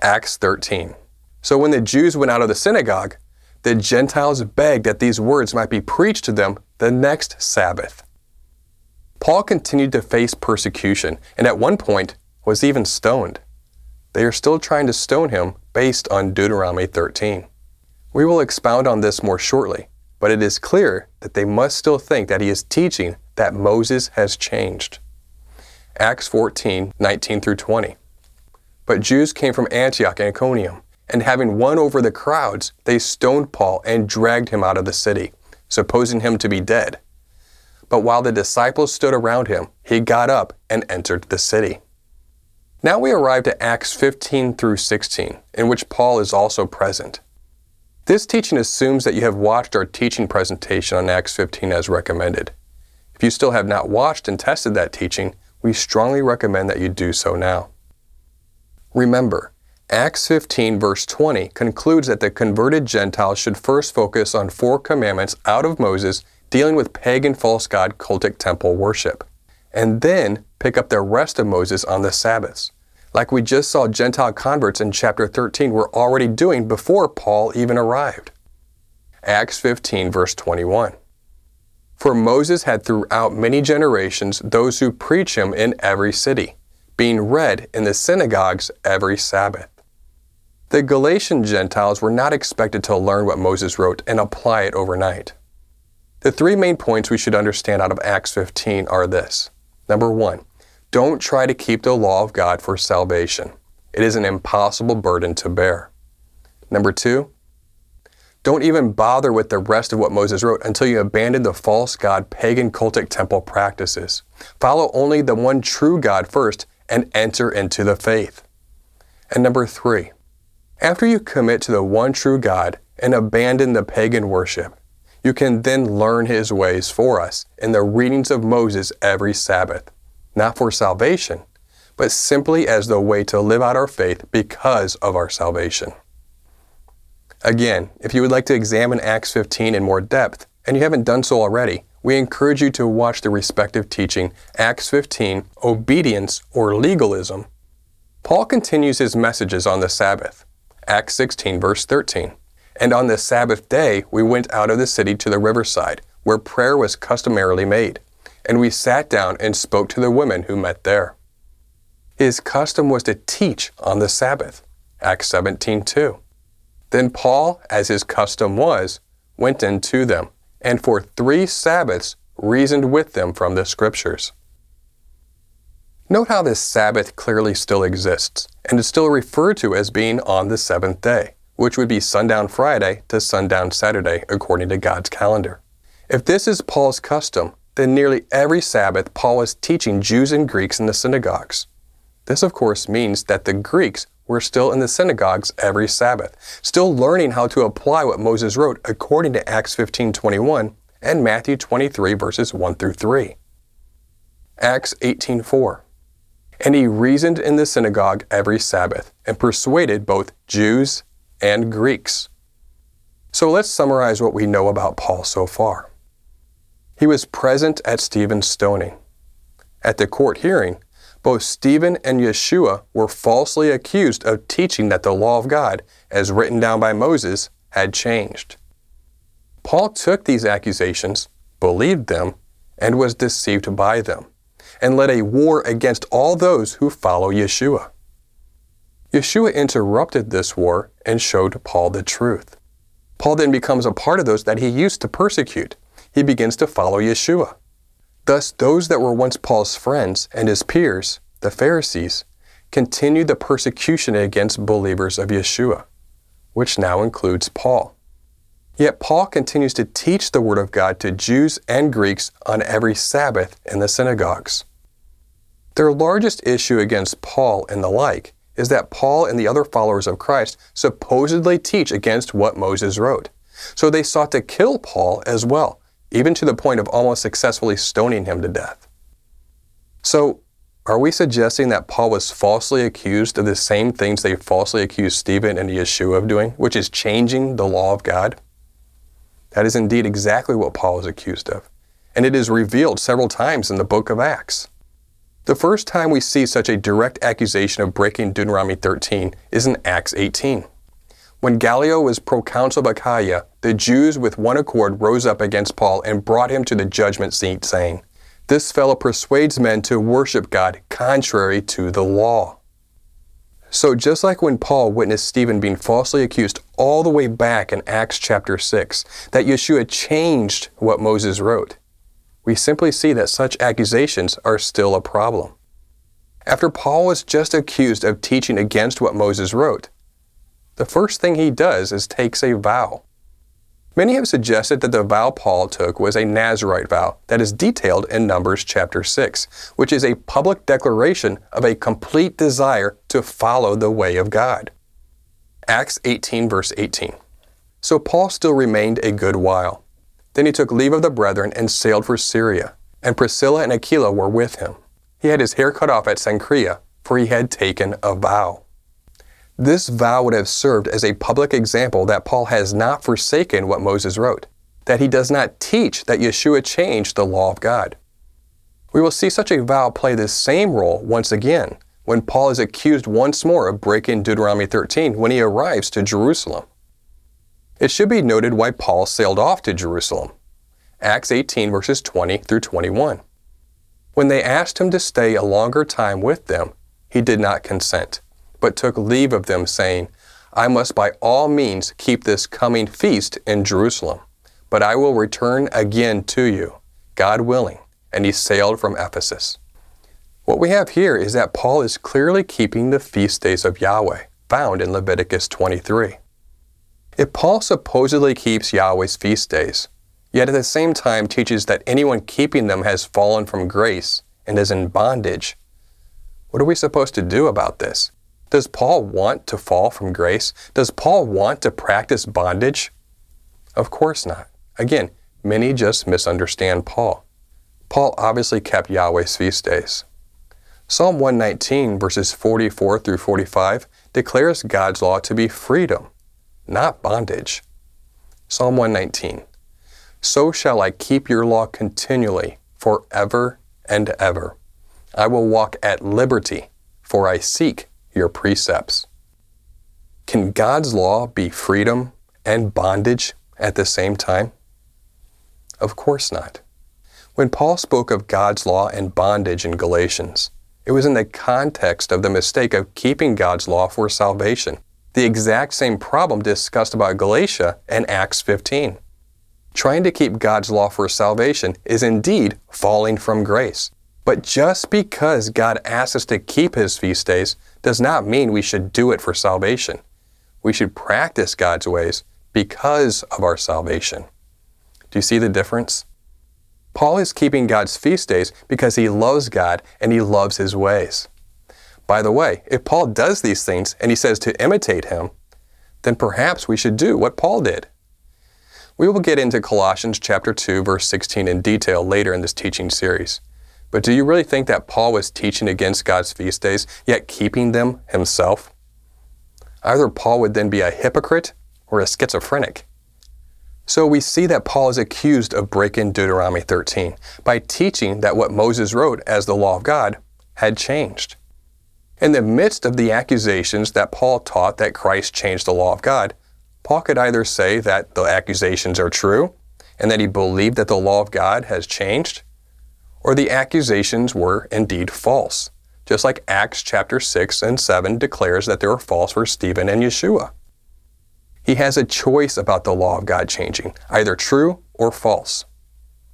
Acts thirteen. So when the Jews went out of the synagogue, the Gentiles begged that these words might be preached to them the next Sabbath. Paul continued to face persecution, and at one point was even stoned. They are still trying to stone him based on Deuteronomy thirteen. We will expound on this more shortly, but it is clear that they must still think that he is teaching that Moses has changed. Acts fourteen, nineteen through twenty. But Jews came from Antioch and Iconium, and having won over the crowds, they stoned Paul and dragged him out of the city, supposing him to be dead. But while the disciples stood around him, he got up and entered the city. Now we arrived at Acts fifteen through sixteen, in which Paul is also present. This teaching assumes that you have watched our teaching presentation on Acts fifteen as recommended. If you still have not watched and tested that teaching, we strongly recommend that you do so now. Remember, Acts fifteen verse twenty concludes that the converted Gentiles should first focus on four commandments out of Moses dealing with pagan false god cultic temple worship, and then pick up the rest of Moses on the Sabbaths. Like we just saw Gentile converts in chapter thirteen were already doing before Paul even arrived. Acts fifteen verse twenty-one. For Moses had throughout many generations those who preach him in every city, being read in the synagogues every Sabbath. The Galatian Gentiles were not expected to learn what Moses wrote and apply it overnight. The three main points we should understand out of Acts fifteen are this. Number one. Don't try to keep the law of God for salvation. It is an impossible burden to bear. Number two, don't even bother with the rest of what Moses wrote until you abandon the false god pagan cultic temple practices. Follow only the one true God first and enter into the faith. And number three, after you commit to the one true God and abandon the pagan worship, you can then learn his ways for us in the readings of Moses every Sabbath. Not for salvation, but simply as the way to live out our faith because of our salvation. Again, if you would like to examine Acts fifteen in more depth, and you haven't done so already, we encourage you to watch the respective teaching, Acts fifteen, Obedience or Legalism. Paul continues his messages on the Sabbath, Acts sixteen, verse thirteen. And on the Sabbath day, we went out of the city to the riverside, where prayer was customarily made. And we sat down and spoke to the women who met there. His custom was to teach on the Sabbath, Acts seventeen, two. Then Paul, as his custom was, went in to them, and for three Sabbaths reasoned with them from the Scriptures. Note how this Sabbath clearly still exists, and is still referred to as being on the seventh day, which would be sundown Friday to sundown Saturday according to God's calendar. If this is Paul's custom, then nearly every Sabbath Paul was teaching Jews and Greeks in the synagogues. This of course means that the Greeks were still in the synagogues every Sabbath, still learning how to apply what Moses wrote according to Acts fifteen, twenty-one and Matthew twenty-three, verses one through three. Acts eighteen, four. And he reasoned in the synagogue every Sabbath and persuaded both Jews and Greeks. So let's summarize what we know about Paul so far. He was present at Stephen's stoning. At the court hearing, both Stephen and Yeshua were falsely accused of teaching that the law of God, as written down by Moses, had changed. Paul took these accusations, believed them, and was deceived by them, and led a war against all those who follow Yeshua. Yeshua interrupted this war and showed Paul the truth. Paul then becomes a part of those that he used to persecute. He begins to follow Yeshua. Thus, those that were once Paul's friends and his peers, the Pharisees, continued the persecution against believers of Yeshua, which now includes Paul. Yet Paul continues to teach the Word of God to Jews and Greeks on every Sabbath in the synagogues. Their largest issue against Paul and the like is that Paul and the other followers of Christ supposedly teach against what Moses wrote. So they sought to kill Paul as well, even to the point of almost successfully stoning him to death. So, Are we suggesting that Paul was falsely accused of the same things they falsely accused Stephen and Yeshua of doing, which is changing the law of God? That is indeed exactly what Paul is accused of, and it is revealed several times in the book of Acts. The first time we see such a direct accusation of breaking Deuteronomy thirteen is in Acts eighteen. When Gallio was proconsul of Achaia, the Jews with one accord rose up against Paul and brought him to the judgment seat, saying, "This fellow persuades men to worship God contrary to the law." So just like when Paul witnessed Stephen being falsely accused all the way back in Acts chapter six, that Yeshua changed what Moses wrote, we simply see that such accusations are still a problem. After Paul was just accused of teaching against what Moses wrote, the first thing he does is takes a vow. Many have suggested that the vow Paul took was a Nazirite vow that is detailed in Numbers chapter six, which is a public declaration of a complete desire to follow the way of God. Acts eighteen verse eighteen. So Paul still remained a good while. Then he took leave of the brethren and sailed for Syria, and Priscilla and Aquila were with him. He had his hair cut off at Cenchrea, for he had taken a vow. This vow would have served as a public example that Paul has not forsaken what Moses wrote, that he does not teach that Yeshua changed the law of God. We will see such a vow play this same role once again when Paul is accused once more of breaking Deuteronomy thirteen when he arrives to Jerusalem. It should be noted why Paul sailed off to Jerusalem. Acts eighteen verses twenty through twenty-one. When they asked him to stay a longer time with them, he did not consent, but took leave of them, saying, "I must by all means keep this coming feast in Jerusalem, but I will return again to you, God willing." And he sailed from Ephesus. What we have here is that Paul is clearly keeping the feast days of Yahweh, found in Leviticus twenty-three. If Paul supposedly keeps Yahweh's feast days, yet at the same time teaches that anyone keeping them has fallen from grace and is in bondage, what are we supposed to do about this? Does Paul want to fall from grace? Does Paul want to practice bondage? Of course not. Again, many just misunderstand Paul. Paul obviously kept Yahweh's feast days. Psalm one nineteen verses forty-four through forty-five declares God's law to be freedom, not bondage. Psalm one nineteen, "So shall I keep your law continually, forever and ever. I will walk at liberty, for I seek your precepts." Can God's law be freedom and bondage at the same time? Of course not. When Paul spoke of God's law and bondage in Galatians, it was in the context of the mistake of keeping God's law for salvation, the exact same problem discussed about Galatia and Acts fifteen. Trying to keep God's law for salvation is indeed falling from grace. But just because God asks us to keep His feast days does not mean we should do it for salvation. We should practice God's ways because of our salvation. Do you see the difference? Paul is keeping God's feast days because he loves God and he loves His ways. By the way, if Paul does these things and he says to imitate him, then perhaps we should do what Paul did. We will get into Colossians chapter two, verse sixteen in detail later in this teaching series. But do you really think that Paul was teaching against God's feast days, yet keeping them himself? Either Paul would then be a hypocrite or a schizophrenic. So we see that Paul is accused of breaking Deuteronomy thirteen by teaching that what Moses wrote as the law of God had changed. In the midst of the accusations that Paul taught that Christ changed the law of God, Paul could either say that the accusations are true and that he believed that the law of God has changed, or the accusations were indeed false, just like Acts chapter six and seven declares that they were false for Stephen and Yeshua. He has a choice about the law of God changing, either true or false.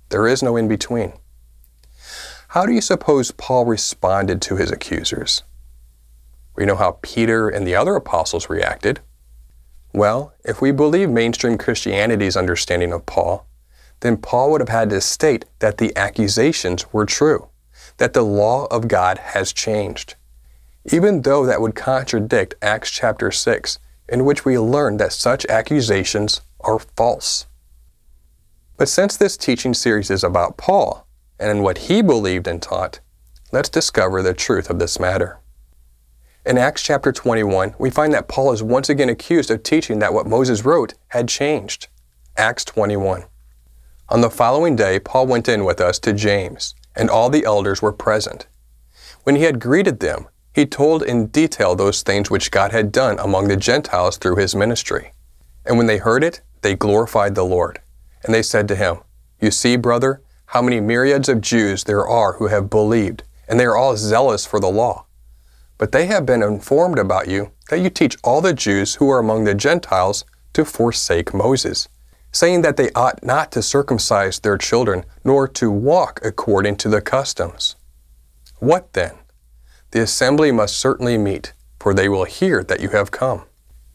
There is no in between. How do you suppose Paul responded to his accusers? We know how Peter and the other apostles reacted. Well, if we believe mainstream Christianity's understanding of Paul, then Paul would have had to state that the accusations were true, that the law of God has changed, even though that would contradict Acts chapter six, in which we learn that such accusations are false. But since this teaching series is about Paul and what he believed and taught, Let's discover the truth of this matter. In Acts chapter twenty-one, we find that Paul is once again accused of teaching that what Moses wrote had changed. Acts twenty-one. On the following day, Paul went in with us to James, and all the elders were present. When he had greeted them, he told in detail those things which God had done among the Gentiles through his ministry. And when they heard it, they glorified the Lord. And they said to him, "You see, brother, how many myriads of Jews there are who have believed, and they are all zealous for the law. But they have been informed about you, that you teach all the Jews who are among the Gentiles to forsake Moses, saying that they ought not to circumcise their children, nor to walk according to the customs. What then? The assembly must certainly meet, for they will hear that you have come.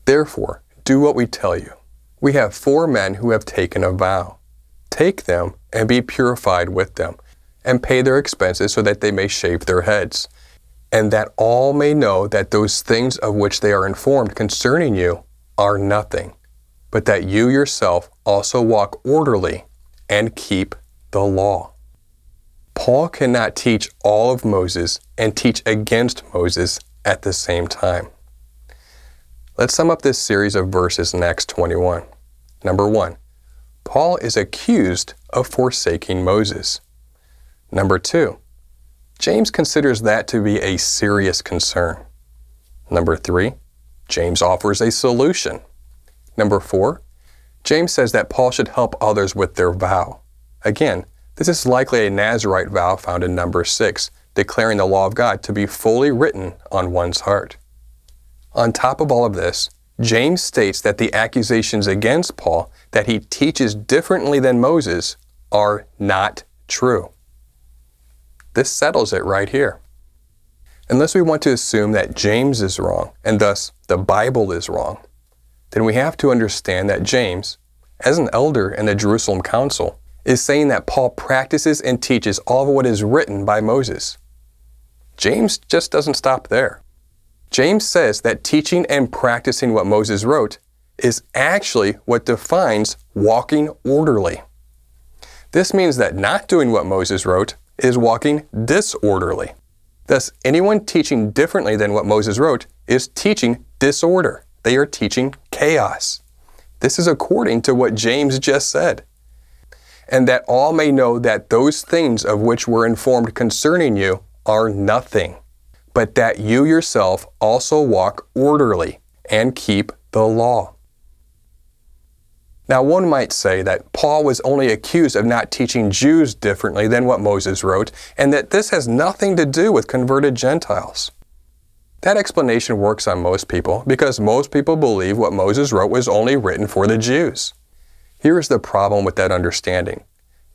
Therefore, do what we tell you. We have four men who have taken a vow. Take them and be purified with them, and pay their expenses so that they may shave their heads, and that all may know that those things of which they are informed concerning you are nothing, but that you yourself also walk orderly and keep the law." Paul cannot teach all of Moses and teach against Moses at the same time. Let's sum up this series of verses in Acts twenty-one. Number one, Paul is accused of forsaking Moses. Number two, James considers that to be a serious concern. Number three, James offers a solution. Number four, James says that Paul should help others with their vow. Again, this is likely a Nazirite vow found in number six, declaring the law of God to be fully written on one's heart. On top of all of this, James states that the accusations against Paul that he teaches differently than Moses are not true. This settles it right here. Unless we want to assume that James is wrong, and thus the Bible is wrong, then we have to understand that James, as an elder in the Jerusalem Council, is saying that Paul practices and teaches all of what is written by Moses. James just doesn't stop there. James says that teaching and practicing what Moses wrote is actually what defines walking orderly. This means that not doing what Moses wrote is walking disorderly. Thus, anyone teaching differently than what Moses wrote is teaching disorder. They are teaching chaos. This is according to what James just said. And that all may know that those things of which were informed concerning you are nothing, but that you yourself also walk orderly and keep the law. Now, one might say that Paul was only accused of not teaching Jews differently than what Moses wrote, and that this has nothing to do with converted Gentiles. That explanation works on most people, because most people believe what Moses wrote was only written for the Jews. Here is the problem with that understanding.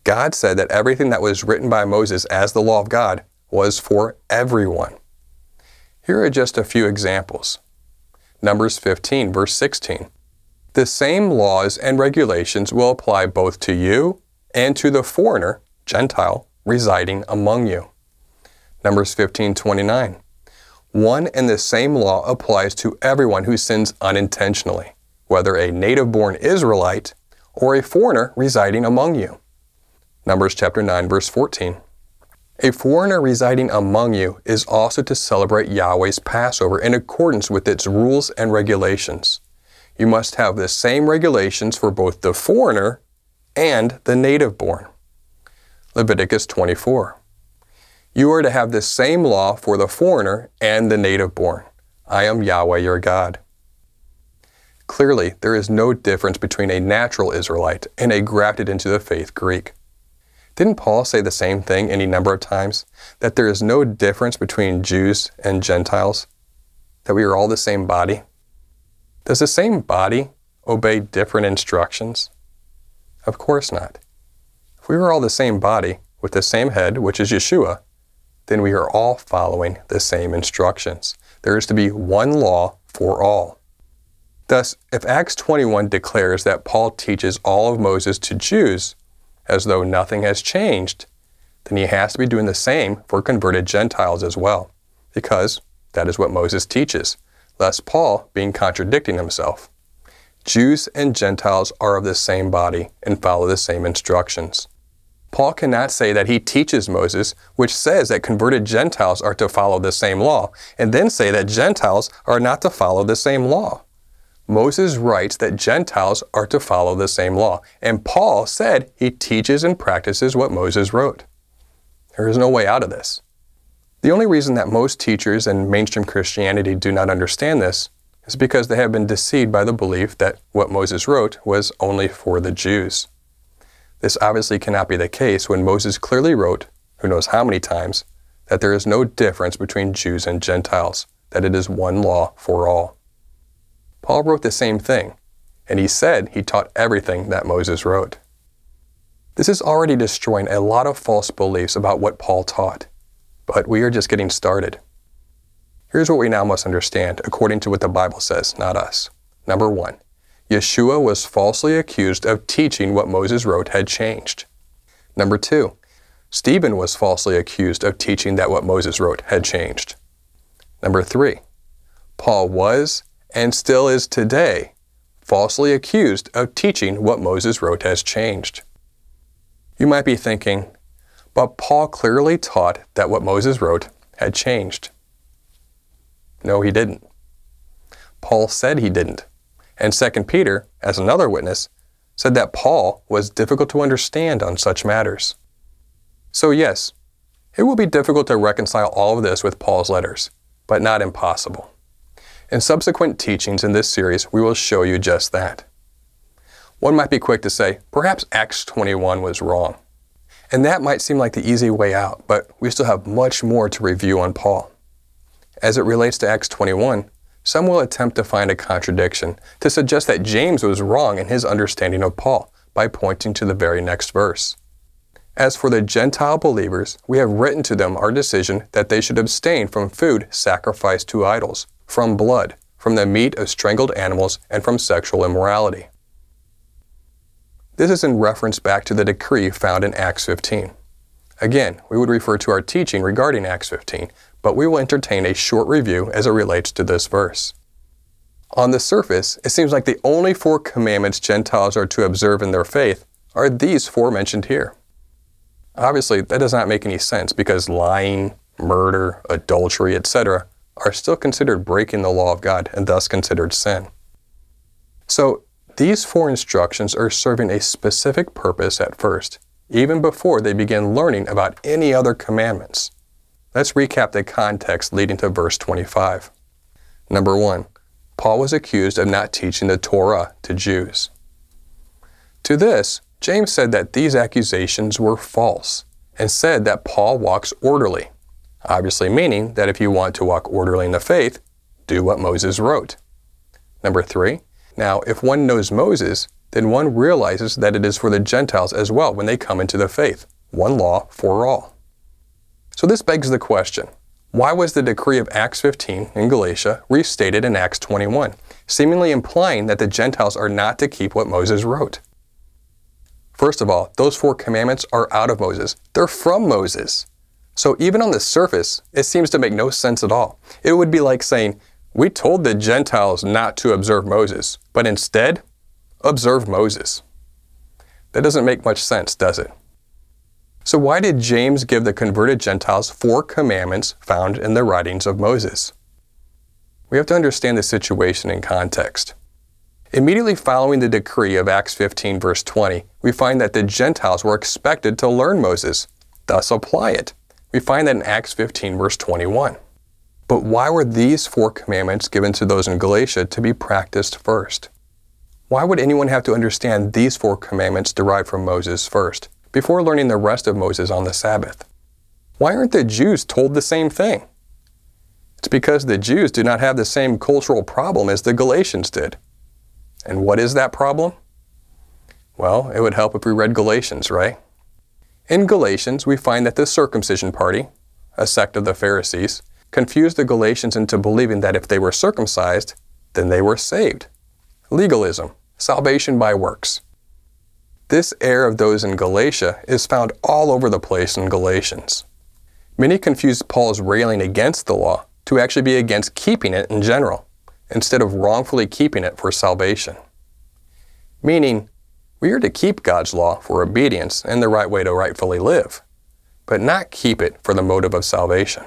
God said that everything that was written by Moses as the law of God was for everyone. Here are just a few examples. Numbers fifteen, verse sixteen. The same laws and regulations will apply both to you and to the foreigner, Gentile, residing among you. Numbers fifteen, twenty-nine. One and the same law applies to everyone who sins unintentionally, whether a native-born Israelite or a foreigner residing among you. Numbers chapter nine, verse fourteen. A foreigner residing among you is also to celebrate Yahweh's Passover in accordance with its rules and regulations. You must have the same regulations for both the foreigner and the native-born. Leviticus twenty-four. You are to have the same law for the foreigner and the native-born. I am Yahweh your God. Clearly, there is no difference between a natural Israelite and a grafted into the faith Greek. Didn't Paul say the same thing any number of times? That there is no difference between Jews and Gentiles? That we are all the same body? Does the same body obey different instructions? Of course not. If we were all the same body with the same head, which is Yeshua, then we are all following the same instructions. There is to be one law for all. Thus, if Acts twenty-one declares that Paul teaches all of Moses to Jews as though nothing has changed, then he has to be doing the same for converted Gentiles as well, because that is what Moses teaches, thus Paul being contradicting himself. Jews and Gentiles are of the same body and follow the same instructions. Paul cannot say that he teaches Moses, which says that converted Gentiles are to follow the same law, and then say that Gentiles are not to follow the same law. Moses writes that Gentiles are to follow the same law, and Paul said he teaches and practices what Moses wrote. There is no way out of this. The only reason that most teachers in mainstream Christianity do not understand this is because they have been deceived by the belief that what Moses wrote was only for the Jews. This obviously cannot be the case when Moses clearly wrote, who knows how many times, that there is no difference between Jews and Gentiles, that it is one law for all. Paul wrote the same thing, and he said he taught everything that Moses wrote. This is already destroying a lot of false beliefs about what Paul taught, but we are just getting started. Here's what we now must understand according to what the Bible says, not us. Number one, Yeshua was falsely accused of teaching what Moses wrote had changed. Number two, Stephen was falsely accused of teaching that what Moses wrote had changed. Number three, Paul was and still is today falsely accused of teaching what Moses wrote has changed. You might be thinking, but Paul clearly taught that what Moses wrote had changed. No, he didn't. Paul said he didn't. And Second Peter, as another witness, said that Paul was difficult to understand on such matters. So yes, it will be difficult to reconcile all of this with Paul's letters, but not impossible. In subsequent teachings in this series, we will show you just that. One might be quick to say, perhaps Acts twenty-one was wrong. And that might seem like the easy way out, but we still have much more to review on Paul. As it relates to Acts twenty-one, some will attempt to find a contradiction to suggest that James was wrong in his understanding of Paul by pointing to the very next verse. As for the Gentile believers, we have written to them our decision that they should abstain from food sacrificed to idols, from blood, from the meat of strangled animals, and from sexual immorality. This is in reference back to the decree found in Acts fifteen. Again, we would refer to our teaching regarding Acts fifteen, but we will entertain a short review as it relates to this verse. On the surface, it seems like the only four commandments Gentiles are to observe in their faith are these four mentioned here. Obviously, that does not make any sense because lying, murder, adultery, et cetera are still considered breaking the law of God and thus considered sin. So, these four instructions are serving a specific purpose at first, even before they begin learning about any other commandments. Let's recap the context leading to verse twenty-five. Number one, Paul was accused of not teaching the Torah to Jews. To this, James said that these accusations were false and said that Paul walks orderly, obviously meaning that if you want to walk orderly in the faith, do what Moses wrote. Number three, now if one knows Moses, then one realizes that it is for the Gentiles as well when they come into the faith, one law for all. So this begs the question, why was the decree of Acts fifteen in Galatia restated in Acts twenty-one, seemingly implying that the Gentiles are not to keep what Moses wrote? First of all, those four commandments are out of Moses. They're from Moses. So even on the surface, it seems to make no sense at all. It would be like saying, we told the Gentiles not to observe Moses, but instead, observe Moses. That doesn't make much sense, does it? So why did James give the converted Gentiles four commandments found in the writings of Moses? We have to understand the situation in context. Immediately following the decree of Acts fifteen verse twenty, we find that the Gentiles were expected to learn Moses, thus apply it. We find that in Acts fifteen verse twenty-one. But why were these four commandments given to those in Galatia to be practiced first? Why would anyone have to understand these four commandments derived from Moses first, before learning the rest of Moses on the Sabbath? Why aren't the Jews told the same thing? It's because the Jews do not have the same cultural problem as the Galatians did. And what is that problem? Well, it would help if we read Galatians, right? In Galatians, we find that the circumcision party, a sect of the Pharisees, confused the Galatians into believing that if they were circumcised, then they were saved. Legalism, salvation by works. This error of those in Galatia is found all over the place in Galatians. Many confuse Paul's railing against the law to actually be against keeping it in general, instead of wrongfully keeping it for salvation. Meaning, We are to keep God's law for obedience and the right way to rightfully live, but not keep it for the motive of salvation.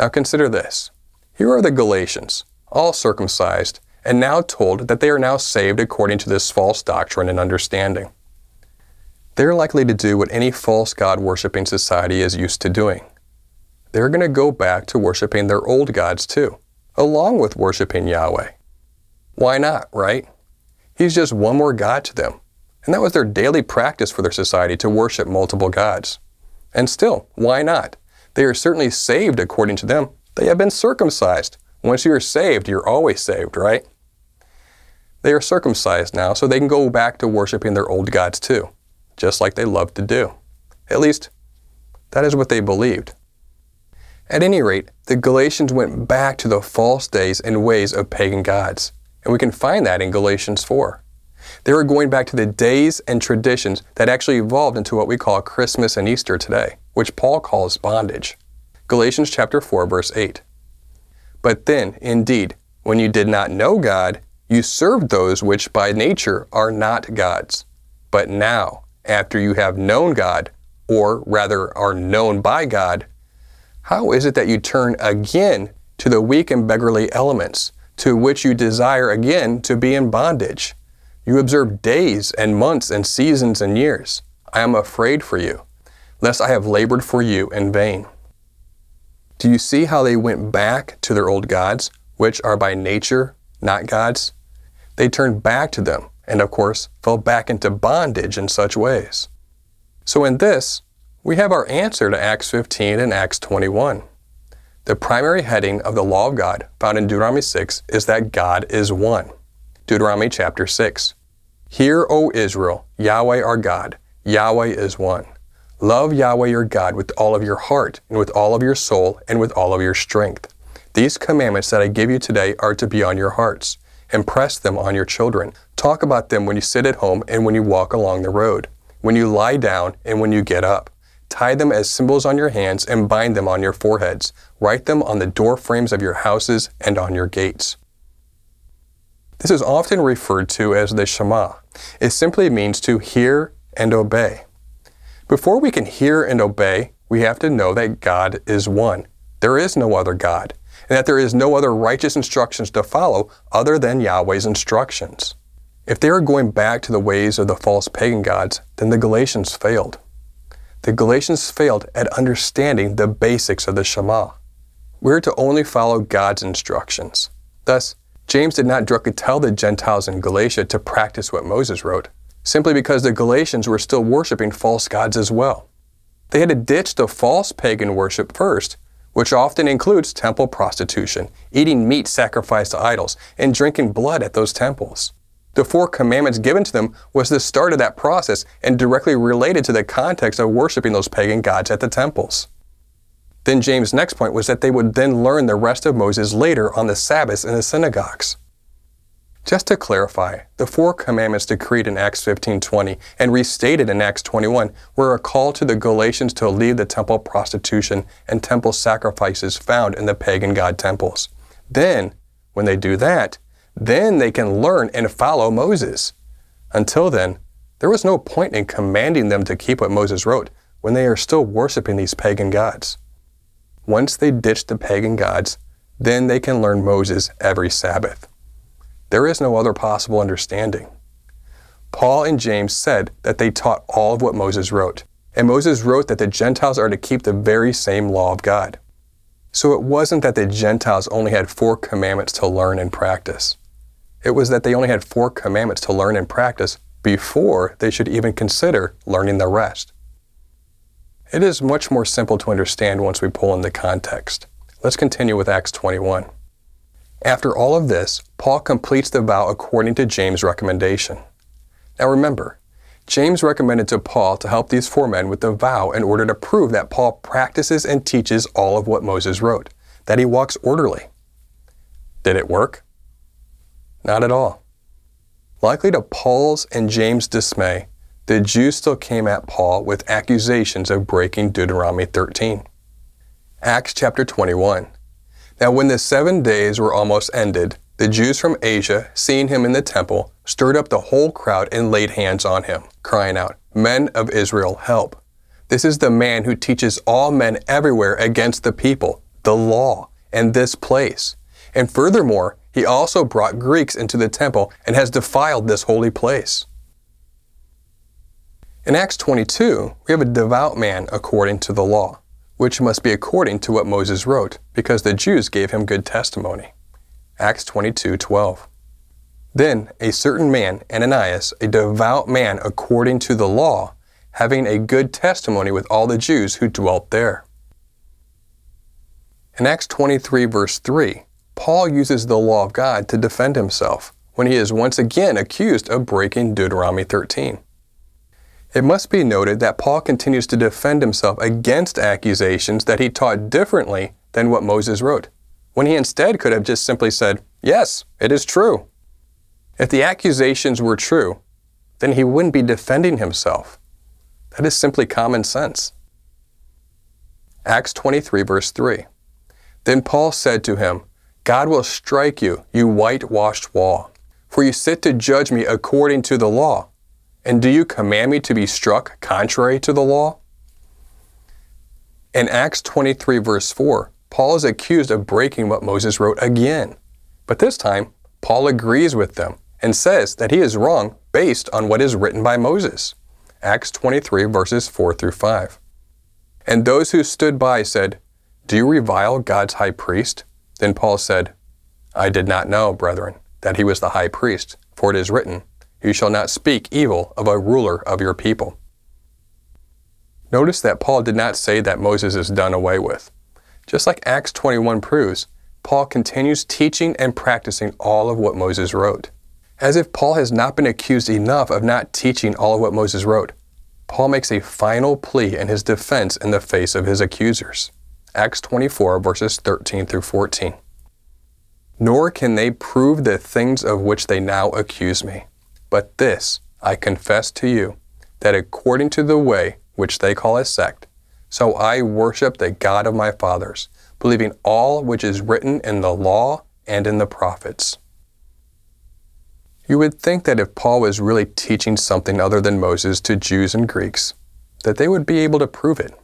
Now consider this. Here are the Galatians, all circumcised, and now told that they are now saved according to this false doctrine and understanding. They're likely to do what any false God-worshipping society is used to doing. They're going to go back to worshiping their old gods too, along with worshiping Yahweh. Why not, right? He's just one more god to them, and that was their daily practice for their society to worship multiple gods. And still, why not? They are certainly saved according to them. They have been circumcised. Once you are saved, you're always saved, right? They are circumcised now, so they can go back to worshiping their old gods too, just like they loved to do. At least, that is what they believed. At any rate, the Galatians went back to the false days and ways of pagan gods, and we can find that in Galatians four. They were going back to the days and traditions that actually evolved into what we call Christmas and Easter today, which Paul calls bondage. Galatians chapter four, verse eight. But then, indeed, when you did not know God, you served those which by nature are not God's. But now, after you have known God, or rather are known by God, how is it that you turn again to the weak and beggarly elements, to which you desire again to be in bondage? You observe days and months and seasons and years. I am afraid for you, lest I have labored for you in vain. Do you see how they went back to their old gods, which are by nature not gods? They turned back to them and, of course, fell back into bondage in such ways. So in this, we have our answer to Acts fifteen and Acts twenty-one. The primary heading of the law of God found in Deuteronomy six is that God is one. Deuteronomy chapter six. Hear, O Israel, Yahweh our God, Yahweh is one. Love Yahweh your God with all of your heart, and with all of your soul, and with all of your strength. These commandments that I give you today are to be on your hearts. Impress them on your children. Talk about them when you sit at home and when you walk along the road, when you lie down and when you get up. Tie them as symbols on your hands and bind them on your foreheads. Write them on the door frames of your houses and on your gates. This is often referred to as the Shema. It simply means to hear and obey. Before we can hear and obey, we have to know that God is one. There is no other God, and that there is no other righteous instructions to follow other than Yahweh's instructions. If they are going back to the ways of the false pagan gods, then the Galatians failed. The Galatians failed at understanding the basics of the Shema. We're to only follow God's instructions. Thus, James did not directly tell the Gentiles in Galatia to practice what Moses wrote, simply because the Galatians were still worshiping false gods as well. They had to ditch the false pagan worship first, which often includes temple prostitution, eating meat sacrificed to idols, and drinking blood at those temples. The four commandments given to them was the start of that process and directly related to the context of worshiping those pagan gods at the temples. Then James' next point was that they would then learn the rest of Moses later on the Sabbaths in the synagogues. Just to clarify, the four commandments decreed in Acts fifteen twenty and restated in Acts twenty-one were a call to the Galatians to leave the temple prostitution and temple sacrifices found in the pagan god temples. Then, when they do that, then they can learn and follow Moses. Until then, there was no point in commanding them to keep what Moses wrote when they are still worshiping these pagan gods. Once they ditch the pagan gods, then they can learn Moses every Sabbath. There is no other possible understanding. Paul and James said that they taught all of what Moses wrote, and Moses wrote that the Gentiles are to keep the very same law of God. So it wasn't that the Gentiles only had four commandments to learn and practice. It was that they only had four commandments to learn and practice before they should even consider learning the rest. It is much more simple to understand once we pull in the context. Let's continue with Acts twenty-one. After all of this, Paul completes the vow according to James' recommendation. Now remember, James recommended to Paul to help these four men with the vow in order to prove that Paul practices and teaches all of what Moses wrote, that he walks orderly. Did it work? Not at all. Likely to Paul's and James' dismay, the Jews still came at Paul with accusations of breaking Deuteronomy thirteen. Acts chapter twenty-one. Now when the seven days were almost ended, The Jews from Asia, seeing him in the temple, stirred up the whole crowd and laid hands on him, crying out, "Men of Israel, help! This is the man who teaches all men everywhere against the people, the law, and this place. And furthermore, he also brought Greeks into the temple and has defiled this holy place." In Acts twenty-two, we have a devout man according to the law, which must be according to what Moses wrote, because the Jews gave him good testimony. Acts twenty-two twelve. Then a certain man, Ananias, a devout man according to the law, having a good testimony with all the Jews who dwelt there. In Acts twenty-three verse three, Paul uses the law of God to defend himself when he is once again accused of breaking Deuteronomy thirteen. It must be noted that Paul continues to defend himself against accusations that he taught differently than what Moses wrote, when he instead could have just simply said, "Yes, it is true." If the accusations were true, then he wouldn't be defending himself. That is simply common sense. Acts twenty-three verse three. Then Paul said to him, "God will strike you, you whitewashed wall, for you sit to judge me according to the law. And do you command me to be struck contrary to the law?" In Acts twenty-three verse four, Paul is accused of breaking what Moses wrote again. But this time, Paul agrees with them and says that he is wrong based on what is written by Moses. Acts twenty-three verses four through five. And those who stood by said, "Do you revile God's high priest?" Then Paul said, "I did not know, brethren, that he was the high priest, for it is written, 'You shall not speak evil of a ruler of your people.'" Notice that Paul did not say that Moses is done away with. Just like Acts twenty-one proves, Paul continues teaching and practicing all of what Moses wrote. As if Paul has not been accused enough of not teaching all of what Moses wrote, Paul makes a final plea in his defense in the face of his accusers. Acts twenty-four verses thirteen through fourteen. "Nor can they prove the things of which they now accuse me. But this I confess to you, that according to the way which they call a sect, so I worship the God of my fathers, believing all which is written in the law and in the prophets." You would think that if Paul was really teaching something other than Moses to Jews and Greeks, that they would be able to prove it.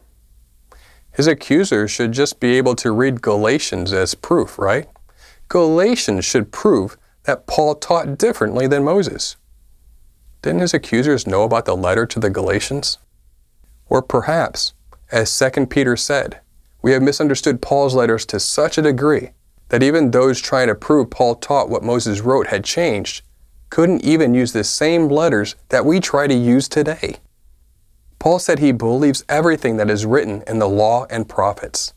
His accusers should just be able to read Galatians as proof, right? Galatians should prove that Paul taught differently than Moses. Didn't his accusers know about the letter to the Galatians? Or perhaps, as Second Peter said, we have misunderstood Paul's letters to such a degree that even those trying to prove Paul taught what Moses wrote had changed couldn't even use the same letters that we try to use today. Paul said he believes everything that is written in the law and prophets.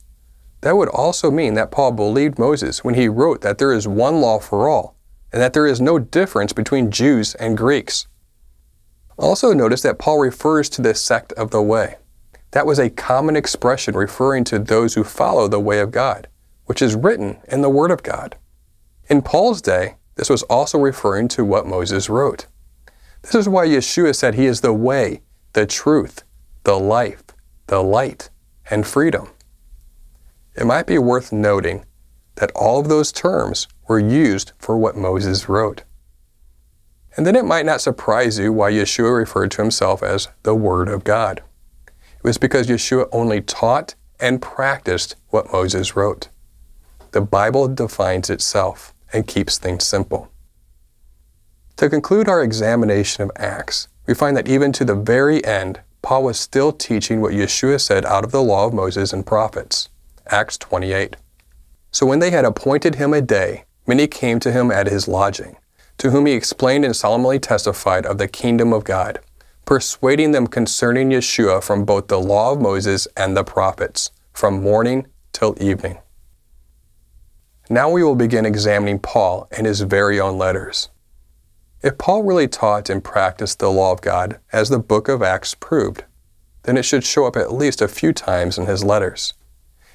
That would also mean that Paul believed Moses when he wrote that there is one law for all, and that there is no difference between Jews and Greeks. Also notice that Paul refers to the sect of the way. That was a common expression referring to those who follow the way of God, which is written in the Word of God. In Paul's day, this was also referring to what Moses wrote. This is why Yeshua said he is the way, the truth, the life, the light, and freedom. It might be worth noting that all of those terms were used for what Moses wrote. And then it might not surprise you why Yeshua referred to himself as the Word of God. It was because Yeshua only taught and practiced what Moses wrote. The Bible defines itself and keeps things simple. To conclude our examination of Acts, we find that even to the very end, Paul was still teaching what Yeshua said out of the law of Moses and prophets. Acts twenty-eight. So when they had appointed him a day, many came to him at his lodging, to whom he explained and solemnly testified of the kingdom of God, persuading them concerning Yeshua from both the law of Moses and the prophets, from morning till evening. Now we will begin examining Paul and his very own letters. If Paul really taught and practiced the law of God, as the book of Acts proved, then it should show up at least a few times in his letters.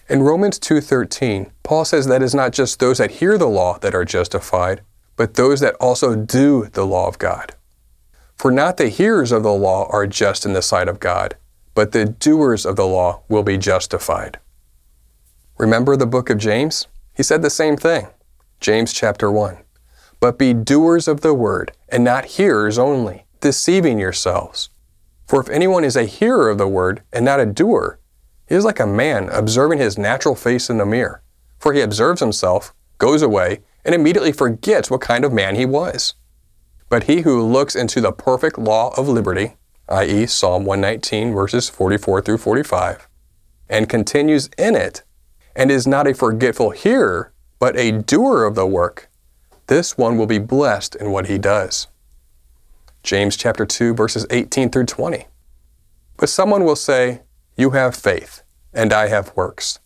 In Romans two thirteen, Paul says that it is not just those that hear the law that are justified, but those that also do the law of God. For not the hearers of the law are just in the sight of God, but the doers of the law will be justified. Remember the book of James? He said the same thing. James chapter one. but be doers of the word, and not hearers only, deceiving yourselves. For if anyone is a hearer of the word, and not a doer, he is like a man observing his natural face in a mirror. For he observes himself, goes away, and immediately forgets what kind of man he was. But he who looks into the perfect law of liberty, that is Psalm one nineteen, verses forty-four through forty-five, and continues in it, and is not a forgetful hearer, but a doer of the work, this one will be blessed in what he does. James chapter two, verses eighteen through twenty. But someone will say, "You have faith, and I have works.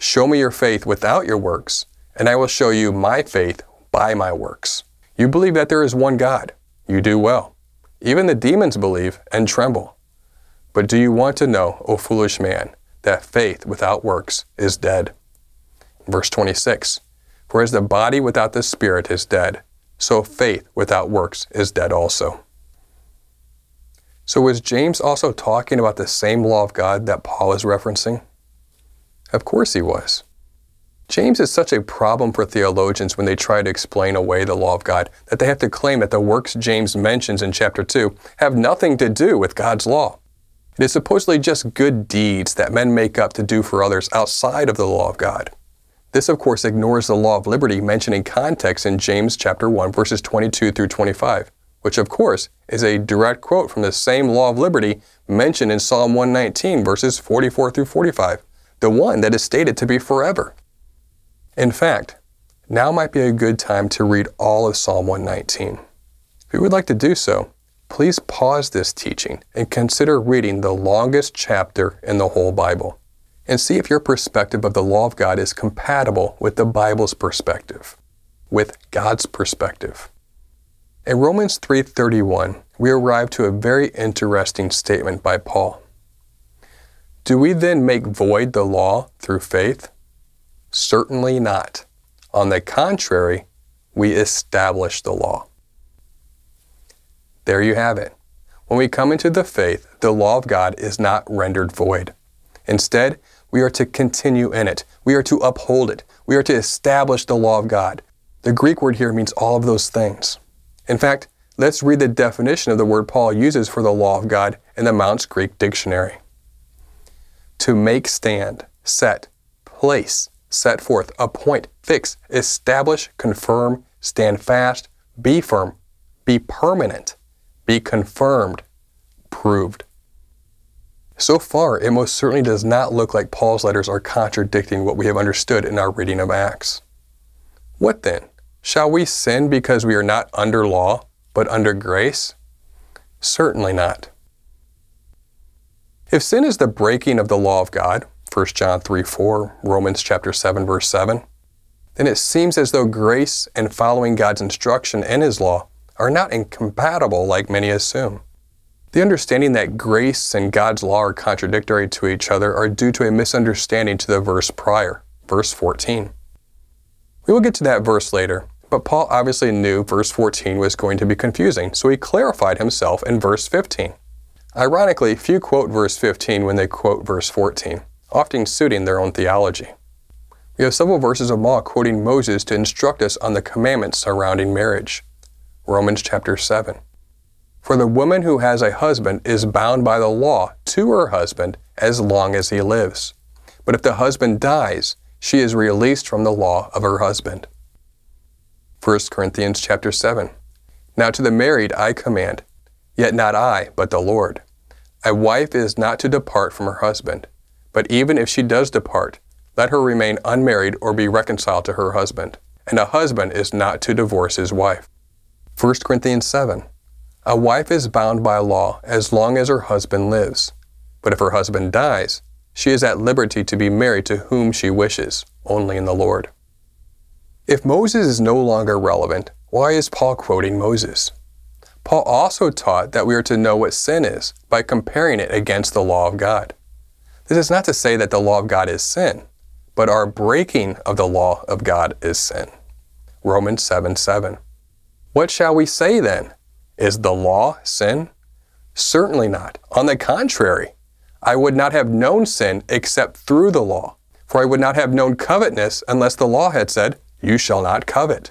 Show me your faith without your works, and I will show you my faith by my works. You believe that there is one God. You do well. Even the demons believe and tremble. But do you want to know, O foolish man, that faith without works is dead?" Verse twenty-six, "For as the body without the spirit is dead, so faith without works is dead also." So is James also talking about the same law of God that Paul is referencing? Of course he was. James is such a problem for theologians when they try to explain away the law of God that they have to claim that the works James mentions in chapter two have nothing to do with God's law. It is supposedly just good deeds that men make up to do for others outside of the law of God. This, of course, ignores the law of liberty mentioned in context in James chapter one, verses twenty-two through twenty-five, which, of course, is a direct quote from the same law of liberty mentioned in Psalm one nineteen, verses forty-four through forty-five, the one that is stated to be forever. In fact, now might be a good time to read all of Psalm one nineteen. If you would like to do so, please pause this teaching and consider reading the longest chapter in the whole Bible, and see if your perspective of the law of God is compatible with the Bible's perspective, with God's perspective. In Romans three thirty-one, we arrive to a very interesting statement by Paul. "Do we then make void the law through faith? Certainly not. On the contrary, we establish the law." There you have it. When we come into the faith, the law of God is not rendered void. Instead, we are to continue in it. We are to uphold it. We are to establish the law of God. The Greek word here means all of those things. In fact, let's read the definition of the word Paul uses for the law of God in the Mount's Greek Dictionary. "To make stand, set, place, set forth, appoint, fix, establish, confirm, stand fast, be firm, be permanent, be confirmed, proved." So far, it most certainly does not look like Paul's letters are contradicting what we have understood in our reading of Acts. What then? Shall we sin because we are not under law, but under grace? Certainly not. If sin is the breaking of the law of God, First John three four, Romans chapter seven, verse seven, then it seems as though grace and following God's instruction in His law are not incompatible like many assume. The understanding that grace and God's law are contradictory to each other are due to a misunderstanding to the verse prior, verse fourteen. We will get to that verse later, but Paul obviously knew verse fourteen was going to be confusing, so he clarified himself in verse fifteen. Ironically, few quote verse fifteen when they quote verse fourteen, often suiting their own theology. We have several verses of law quoting Moses to instruct us on the commandments surrounding marriage. Romans chapter seven. "For the woman who has a husband is bound by the law to her husband as long as he lives. But if the husband dies, she is released from the law of her husband." First Corinthians chapter seven. "Now to the married I command, yet not I, but the Lord. A wife is not to depart from her husband, but even if she does depart, let her remain unmarried or be reconciled to her husband. And a husband is not to divorce his wife." First Corinthians seven. "A wife is bound by law as long as her husband lives. But if her husband dies, she is at liberty to be married to whom she wishes, only in the Lord." If Moses is no longer relevant, why is Paul quoting Moses? Paul also taught that we are to know what sin is by comparing it against the law of God. This is not to say that the law of God is sin, but our breaking of the law of God is sin. Romans seven seven. "What shall we say then? Is the law sin? Certainly not. On the contrary, I would not have known sin except through the law, for I would not have known covetousness unless the law had said, 'You shall not covet.'"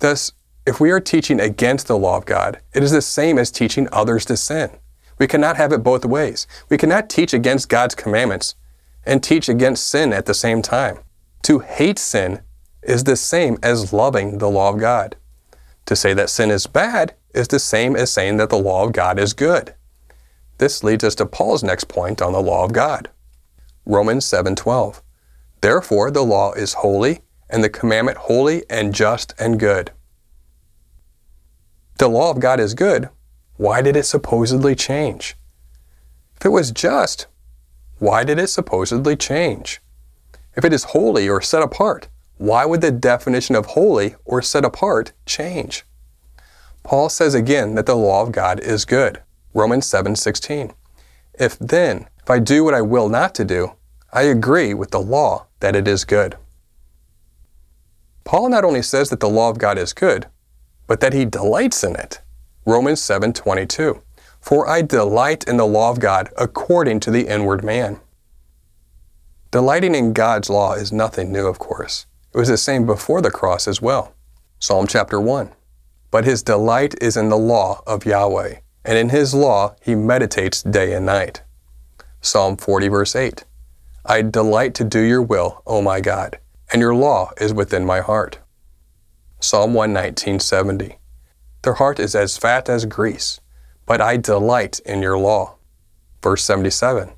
Thus, If we are teaching against the law of God, it is the same as teaching others to sin. We cannot have it both ways. We cannot teach against God's commandments and teach against sin at the same time. To hate sin is the same as loving the law of God. To say that sin is bad is the same as saying that the law of God is good. This leads us to Paul's next point on the law of God. Romans seven twelve. Therefore the law is holy, and the commandment holy and just and good. The law of God is good. Why did it supposedly change? If it was just, why did it supposedly change? If it is holy or set apart, why would the definition of holy or set apart change? Paul says again that the law of God is good. Romans seven sixteen. If then, if I do what I will not to do, I agree with the law that it is good. Paul not only says that the law of God is good, but that he delights in it. Romans seven twenty-two. For I delight in the law of God according to the inward man. Delighting in God's law is nothing new, of course. It was the same before the cross as well. Psalm chapter one. But his delight is in the law of Yahweh, and in his law he meditates day and night. Psalm forty verse eight. I delight to do your will, O my God, and your law is within my heart. Psalm one nineteen seventy. Their heart is as fat as grease, but I delight in your law. Verse seventy-seven.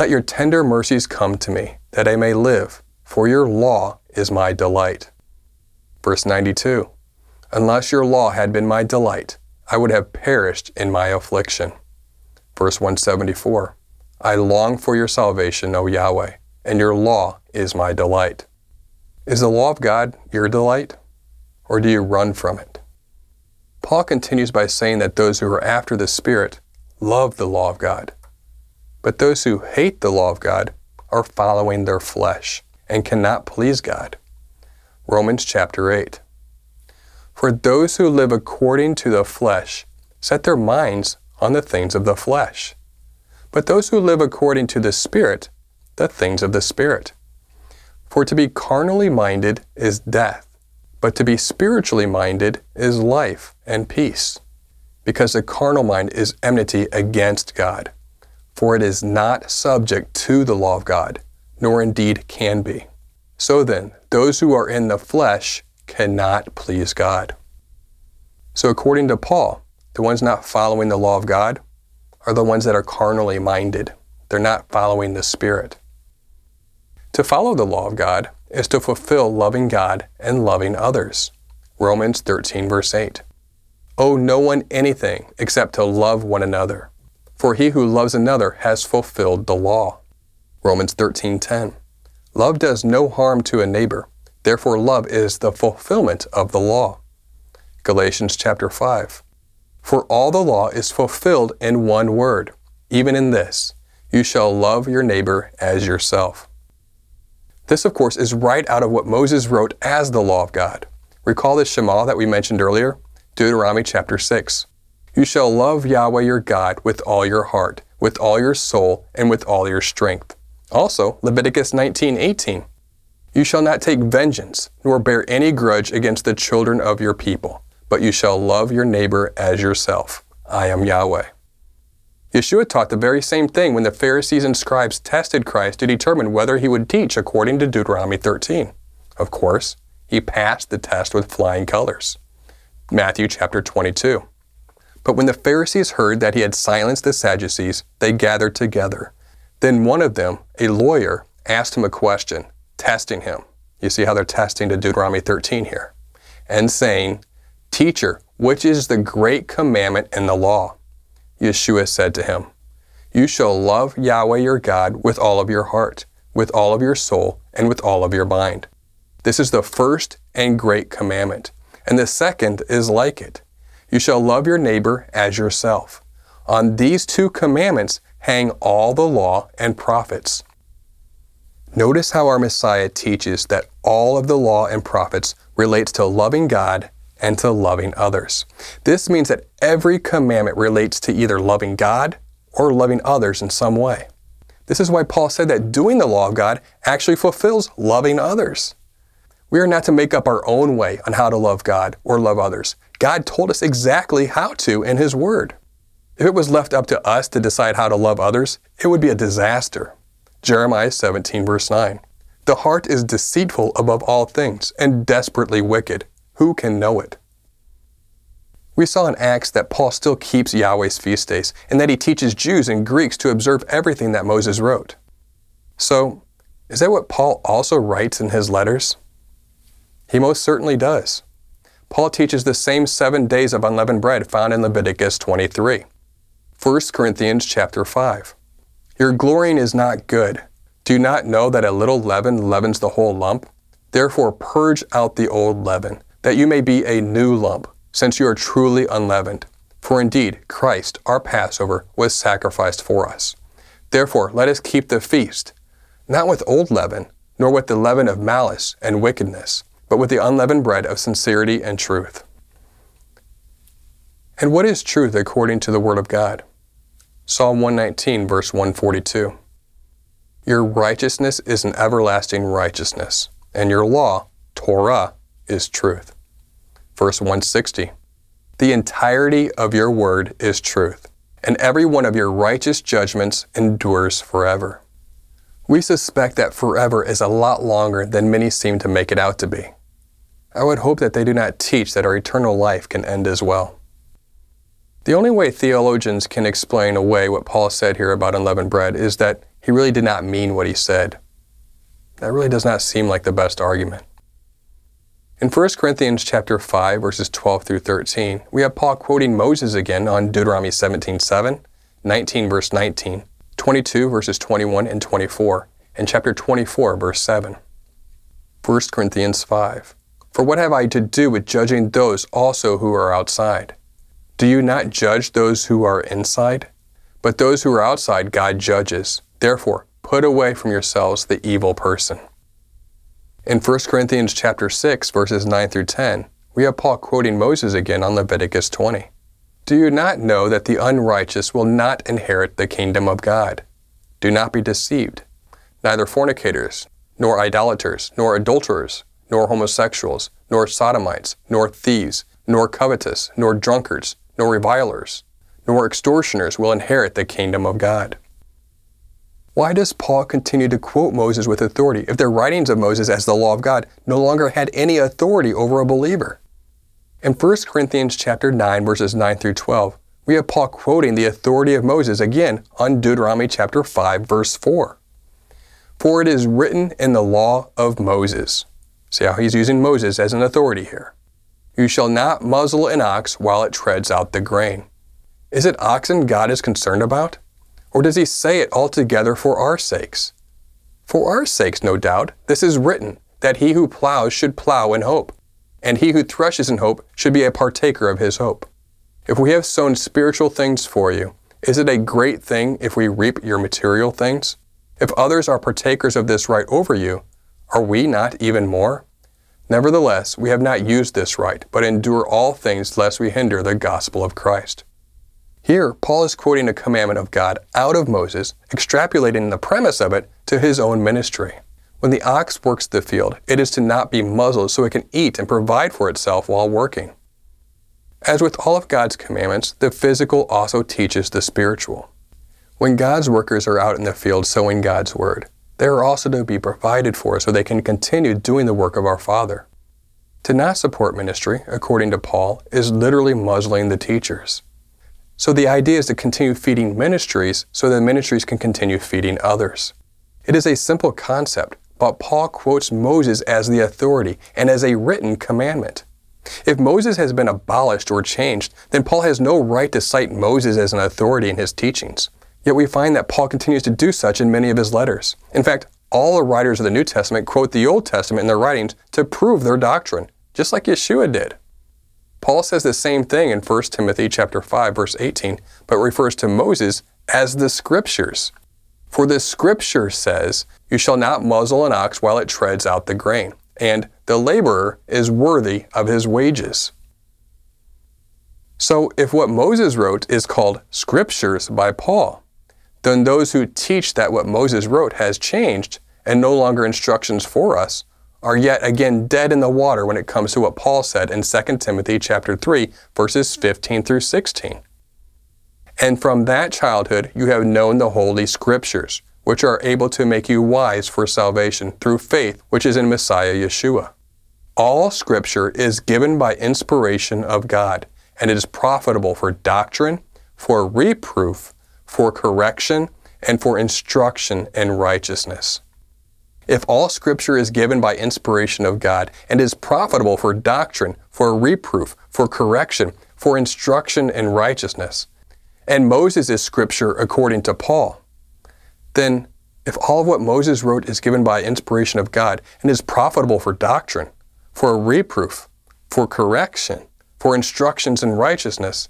Let your tender mercies come to me, that I may live, for your law is my delight. Verse ninety-two. Unless your law had been my delight, I would have perished in my affliction. Verse one seventy-four. I long for your salvation, O Yahweh, and your law is my delight. Is the law of God your delight, or do you run from it? Paul continues by saying that those who are after the Spirit love the law of God, but those who hate the law of God are following their flesh and cannot please God. Romans chapter eight. For those who live according to the flesh set their minds on the things of the flesh, but those who live according to the Spirit, the things of the Spirit. For to be carnally minded is death, but to be spiritually minded is life and peace, because the carnal mind is enmity against God, for it is not subject to the law of God, nor indeed can be. So then, those who are in the flesh cannot please God. So according to Paul, the ones not following the law of God are the ones that are carnally minded. They're not following the Spirit. To follow the law of God is to fulfill loving God and loving others. Romans thirteen verse eight. Owe no one anything except to love one another, for he who loves another has fulfilled the law. Romans thirteen ten. Love does no harm to a neighbor, therefore love is the fulfillment of the law. Galatians chapter five. For all the law is fulfilled in one word, even in this, you shall love your neighbor as yourself. This, of course, is right out of what Moses wrote as the law of God. Recall the Shema that we mentioned earlier, Deuteronomy chapter six. You shall love Yahweh your God with all your heart, with all your soul, and with all your strength. Also, Leviticus nineteen eighteen. You shall not take vengeance, nor bear any grudge against the children of your people, but you shall love your neighbor as yourself. I am Yahweh. Yeshua taught the very same thing when the Pharisees and scribes tested Christ to determine whether he would teach according to Deuteronomy thirteen. Of course, he passed the test with flying colors. Matthew chapter twenty-two. But when the Pharisees heard that he had silenced the Sadducees, they gathered together. Then one of them, a lawyer, asked him a question, testing him. You see how they're testing to Deuteronomy thirteen here. And saying, Teacher, which is the great commandment in the law? Yeshua said to him, You shall love Yahweh your God with all of your heart, with all of your soul, and with all of your mind. This is the first and great commandment, and the second is like it. You shall love your neighbor as yourself. On these two commandments hang all the law and prophets. Notice how our Messiah teaches that all of the law and prophets relates to loving God and to loving others. This means that every commandment relates to either loving God or loving others in some way. This is why Paul said that doing the law of God actually fulfills loving others. We are not to make up our own way on how to love God or love others. God told us exactly how to in His Word. If it was left up to us to decide how to love others, it would be a disaster. Jeremiah seventeen verse nine. The heart is deceitful above all things and desperately wicked. Who can know it? We saw in Acts that Paul still keeps Yahweh's feast days and that he teaches Jews and Greeks to observe everything that Moses wrote. So, is that what Paul also writes in his letters? He most certainly does. Paul teaches the same seven days of unleavened bread found in Leviticus twenty-three. First Corinthians chapter five. Your glorying is not good. Do you not know that a little leaven leavens the whole lump? Therefore purge out the old leaven, that you may be a new lump, since you are truly unleavened. For indeed, Christ, our Passover, was sacrificed for us. Therefore let us keep the feast, not with old leaven, nor with the leaven of malice and wickedness, but with the unleavened bread of sincerity and truth. And what is truth according to the Word of God? Psalm one nineteen, verse one forty-two. Your righteousness is an everlasting righteousness, and your law, Torah, is truth. Verse one sixty. The entirety of your word is truth, and every one of your righteous judgments endures forever. We suspect that forever is a lot longer than many seem to make it out to be. I would hope that they do not teach that our eternal life can end as well. The only way theologians can explain away what Paul said here about unleavened bread is that he really did not mean what he said. That really does not seem like the best argument. In First Corinthians chapter five, verses twelve through thirteen, we have Paul quoting Moses again on Deuteronomy seventeen seven, nineteen verse nineteen, twenty-two verses twenty-one and twenty-four, and chapter twenty-four, verse seven. First Corinthians five. For what have I to do with judging those also who are outside? Do you not judge those who are inside? But those who are outside God judges. Therefore, put away from yourselves the evil person. In First Corinthians chapter six, verses nine through ten, we have Paul quoting Moses again on Leviticus twenty. Do you not know that the unrighteous will not inherit the kingdom of God? Do not be deceived. Neither fornicators, nor idolaters, nor adulterers, nor homosexuals, nor sodomites, nor thieves, nor covetous, nor drunkards, nor revilers, nor extortioners will inherit the kingdom of God. Why does Paul continue to quote Moses with authority if their writings of Moses as the law of God no longer had any authority over a believer? In First Corinthians chapter nine, verses nine through twelve, we have Paul quoting the authority of Moses again on Deuteronomy chapter five, verse four. For it is written in the law of Moses. See how he's using Moses as an authority here. You shall not muzzle an ox while it treads out the grain. Is it oxen God is concerned about? Or does he say it altogether for our sakes? For our sakes, no doubt, this is written, that he who plows should plow in hope, and he who threshes in hope should be a partaker of his hope. If we have sown spiritual things for you, is it a great thing if we reap your material things? If others are partakers of this right over you, are we not even more? Nevertheless, we have not used this right, but endure all things lest we hinder the gospel of Christ. Here, Paul is quoting a commandment of God out of Moses, extrapolating the premise of it to his own ministry. When the ox works the field, it is to not be muzzled so it can eat and provide for itself while working. As with all of God's commandments, the physical also teaches the spiritual. When God's workers are out in the field sowing God's word, they are also to be provided for so they can continue doing the work of our Father. To not support ministry, according to Paul, is literally muzzling the teachers. So the idea is to continue feeding ministries so that ministries can continue feeding others. It is a simple concept, but Paul quotes Moses as the authority and as a written commandment. If Moses has been abolished or changed, then Paul has no right to cite Moses as an authority in his teachings. Yet we find that Paul continues to do such in many of his letters. In fact, all the writers of the New Testament quote the Old Testament in their writings to prove their doctrine, just like Yeshua did. Paul says the same thing in First Timothy chapter five, verse eighteen, but refers to Moses as the Scriptures. For the Scripture says, you shall not muzzle an ox while it treads out the grain, and the laborer is worthy of his wages. So if what Moses wrote is called Scriptures by Paul, then those who teach that what Moses wrote has changed and no longer instructions for us are yet again dead in the water when it comes to what Paul said in Second Timothy chapter three, verses fifteen through sixteen. And from that childhood you have known the Holy Scriptures, which are able to make you wise for salvation through faith, which is in Messiah Yeshua. All Scripture is given by inspiration of God, and it is profitable for doctrine, for reproof, for correction, and for instruction in righteousness. If all Scripture is given by inspiration of God and is profitable for doctrine, for reproof, for correction, for instruction in righteousness, and Moses is Scripture according to Paul, then if all of what Moses wrote is given by inspiration of God and is profitable for doctrine, for reproof, for correction, for instructions in righteousness,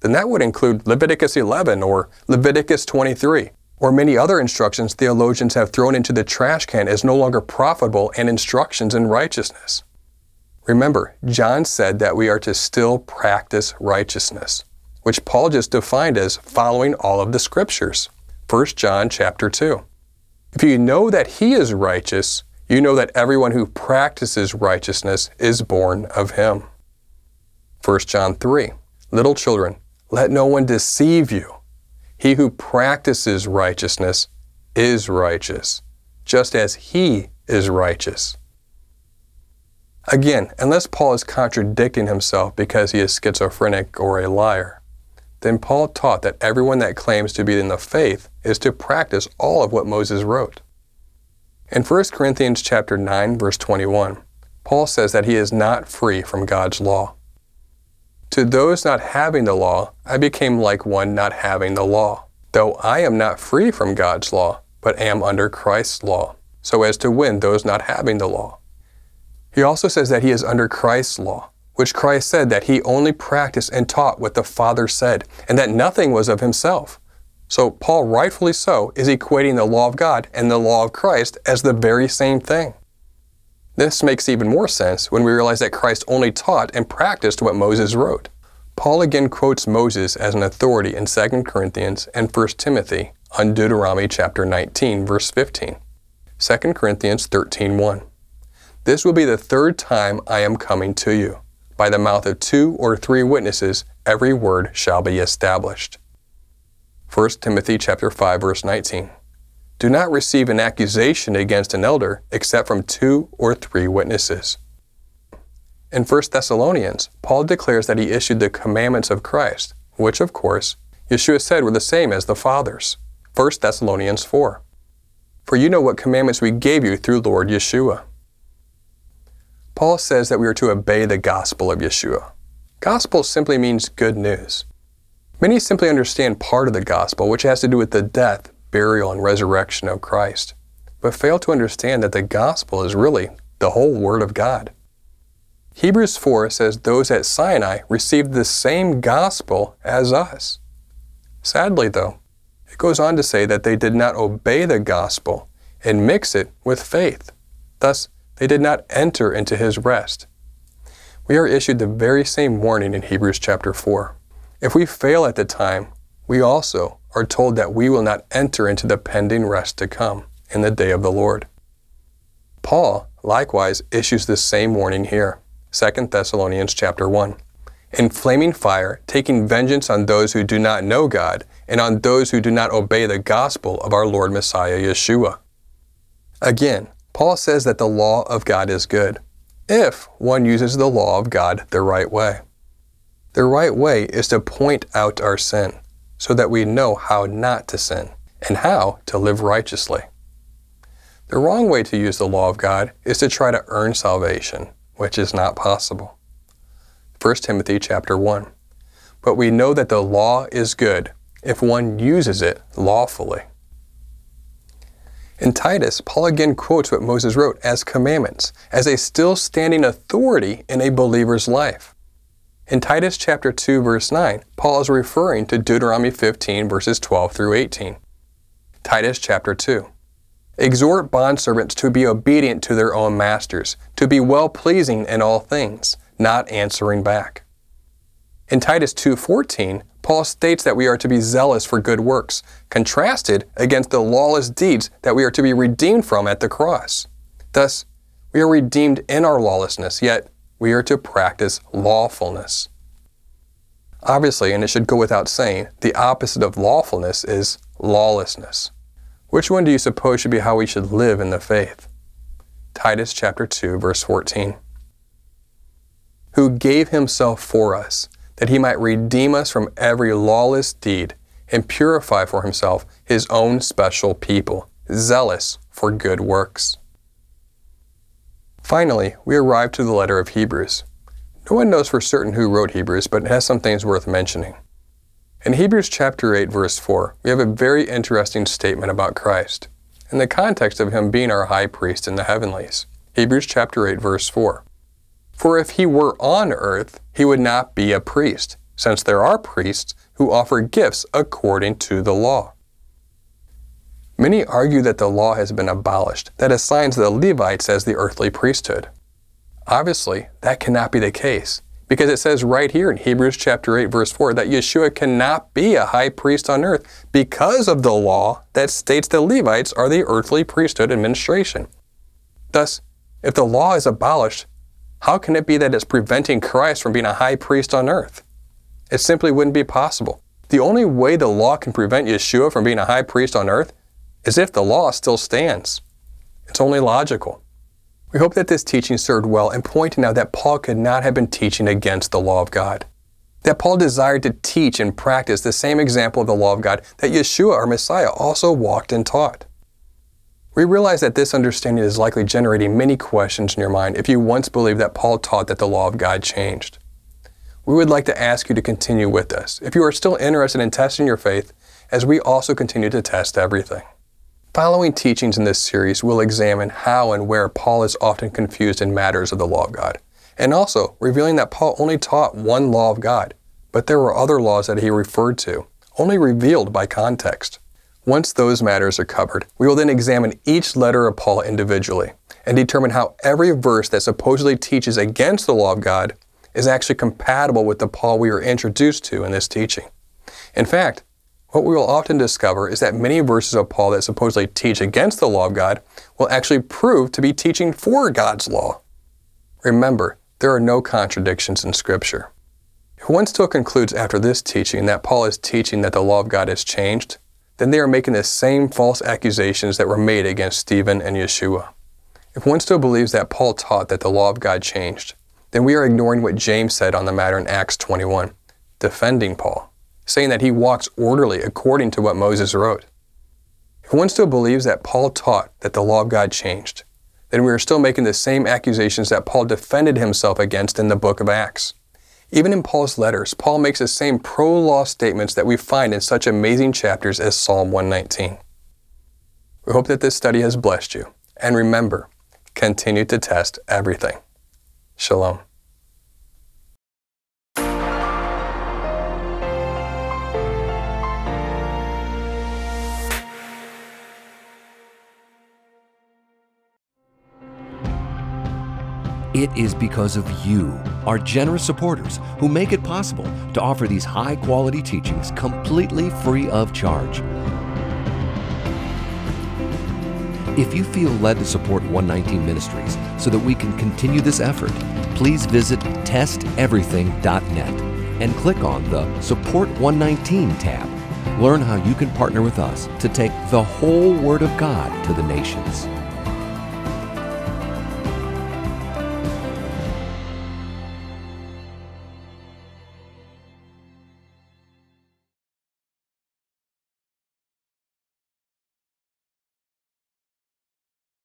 then that would include Leviticus eleven or Leviticus twenty-three, or many other instructions theologians have thrown into the trash can as no longer profitable and instructions in righteousness. Remember, John said that we are to still practice righteousness, which Paul just defined as following all of the Scriptures, First John chapter two. If you know that he is righteous, you know that everyone who practices righteousness is born of him. First John three, little children, let no one deceive you. He who practices righteousness is righteous, just as he is righteous. Again, unless Paul is contradicting himself because he is schizophrenic or a liar, then Paul taught that everyone that claims to be in the faith is to practice all of what Moses wrote. In First Corinthians chapter nine, verse twenty-one, Paul says that he is not free from God's law. To those not having the law, I became like one not having the law, though I am not free from God's law, but am under Christ's law, so as to win those not having the law. He also says that he is under Christ's law, which Christ said that he only practiced and taught what the Father said, and that nothing was of himself. So Paul, rightfully so, is equating the law of God and the law of Christ as the very same thing. This makes even more sense when we realize that Christ only taught and practiced what Moses wrote. Paul again quotes Moses as an authority in Second Corinthians and First Timothy on Deuteronomy chapter nineteen, verse fifteen. Second Corinthians thirteen, one. This will be the third time I am coming to you. By the mouth of two or three witnesses, every word shall be established. First Timothy chapter five, verse nineteen. Do not receive an accusation against an elder except from two or three witnesses. In First Thessalonians, Paul declares that he issued the commandments of Christ, which, of course, Yeshua said were the same as the Father's. First Thessalonians four. For you know what commandments we gave you through Lord Yeshua. Paul says that we are to obey the gospel of Yeshua. Gospel simply means good news. Many simply understand part of the gospel, which has to do with the death, burial, and resurrection of Christ, but fail to understand that the gospel is really the whole Word of God. Hebrews four says those at Sinai received the same gospel as us. Sadly, though, it goes on to say that they did not obey the gospel and mix it with faith. Thus, they did not enter into his rest. We are issued the very same warning in Hebrews chapter four. If we fail at the time, we also are told that we will not enter into the pending rest to come in the day of the Lord. Paul, likewise, issues this same warning here, Second Thessalonians chapter one. In flaming fire, taking vengeance on those who do not know God and on those who do not obey the gospel of our Lord Messiah Yeshua. Again, Paul says that the law of God is good, if one uses the law of God the right way. The right way is to point out our sin, so that we know how not to sin and how to live righteously. The wrong way to use the law of God is to try to earn salvation, which is not possible. First Timothy chapter one. But we know that the law is good if one uses it lawfully. In Titus, Paul again quotes what Moses wrote as commandments, as a still standing authority in a believer's life. In Titus chapter two, verse nine, Paul is referring to Deuteronomy fifteen, verses twelve through eighteen. Titus chapter two. Exhort bondservants to be obedient to their own masters, to be well-pleasing in all things, not answering back. In Titus two, fourteen, Paul states that we are to be zealous for good works, contrasted against the lawless deeds that we are to be redeemed from at the cross. Thus, We are redeemed in our lawlessness, yet we are to practice lawfulness. Obviously, and it should go without saying, the opposite of lawfulness is lawlessness. Which one do you suppose should be how we should live in the faith? Titus chapter two, verse fourteen. Who gave himself for us, that he might redeem us from every lawless deed, and purify for himself his own special people, zealous for good works. Finally, we arrive to the letter of Hebrews. No one knows for certain who wrote Hebrews, but it has some things worth mentioning. In Hebrews chapter eight, verse four, we have a very interesting statement about Christ, in the context of him being our high priest in the heavenlies. Hebrews chapter eight, verse four. For if he were on earth, he would not be a priest, since there are priests who offer gifts according to the law. Many argue that the law has been abolished, that assigns the Levites as the earthly priesthood. Obviously, that cannot be the case, because it says right here in Hebrews chapter eight, verse four, that Yeshua cannot be a high priest on earth because of the law that states the Levites are the earthly priesthood administration. Thus, if the law is abolished, how can it be that it's preventing Christ from being a high priest on earth? It simply wouldn't be possible. The only way the law can prevent Yeshua from being a high priest on earth is if the law still stands. It's only logical. We hope that this teaching served well in pointing out that Paul could not have been teaching against the law of God. That Paul desired to teach and practice the same example of the law of God that Yeshua, our Messiah, also walked and taught. We realize that this understanding is likely generating many questions in your mind if you once believed that Paul taught that the law of God changed. We would like to ask you to continue with us if you are still interested in testing your faith, as we also continue to test everything. Following teachings in this series will examine how and where Paul is often confused in matters of the law of God, and also revealing that Paul only taught one law of God, but there were other laws that he referred to, only revealed by context. Once those matters are covered, we will then examine each letter of Paul individually and determine how every verse that supposedly teaches against the law of God is actually compatible with the Paul we are introduced to in this teaching. In fact, what we will often discover is that many verses of Paul that supposedly teach against the law of God will actually prove to be teaching for God's law. Remember, there are no contradictions in Scripture. If one still concludes after this teaching that Paul is teaching that the law of God has changed, then they are making the same false accusations that were made against Stephen and Yeshua. If one still believes that Paul taught that the law of God changed, then we are ignoring what James said on the matter in Acts twenty-one, defending Paul, saying that he walks orderly according to what Moses wrote. If one still believes that Paul taught that the law of God changed, then we are still making the same accusations that Paul defended himself against in the book of Acts. Even in Paul's letters, Paul makes the same pro-law statements that we find in such amazing chapters as Psalm one nineteen. We hope that this study has blessed you, and remember, continue to test everything. Shalom. It is because of you, our generous supporters, who make it possible to offer these high-quality teachings completely free of charge. If you feel led to support one nineteen Ministries so that we can continue this effort, please visit test everything dot net and click on the Support one nineteen tab. Learn how you can partner with us to take the whole Word of God to the nations.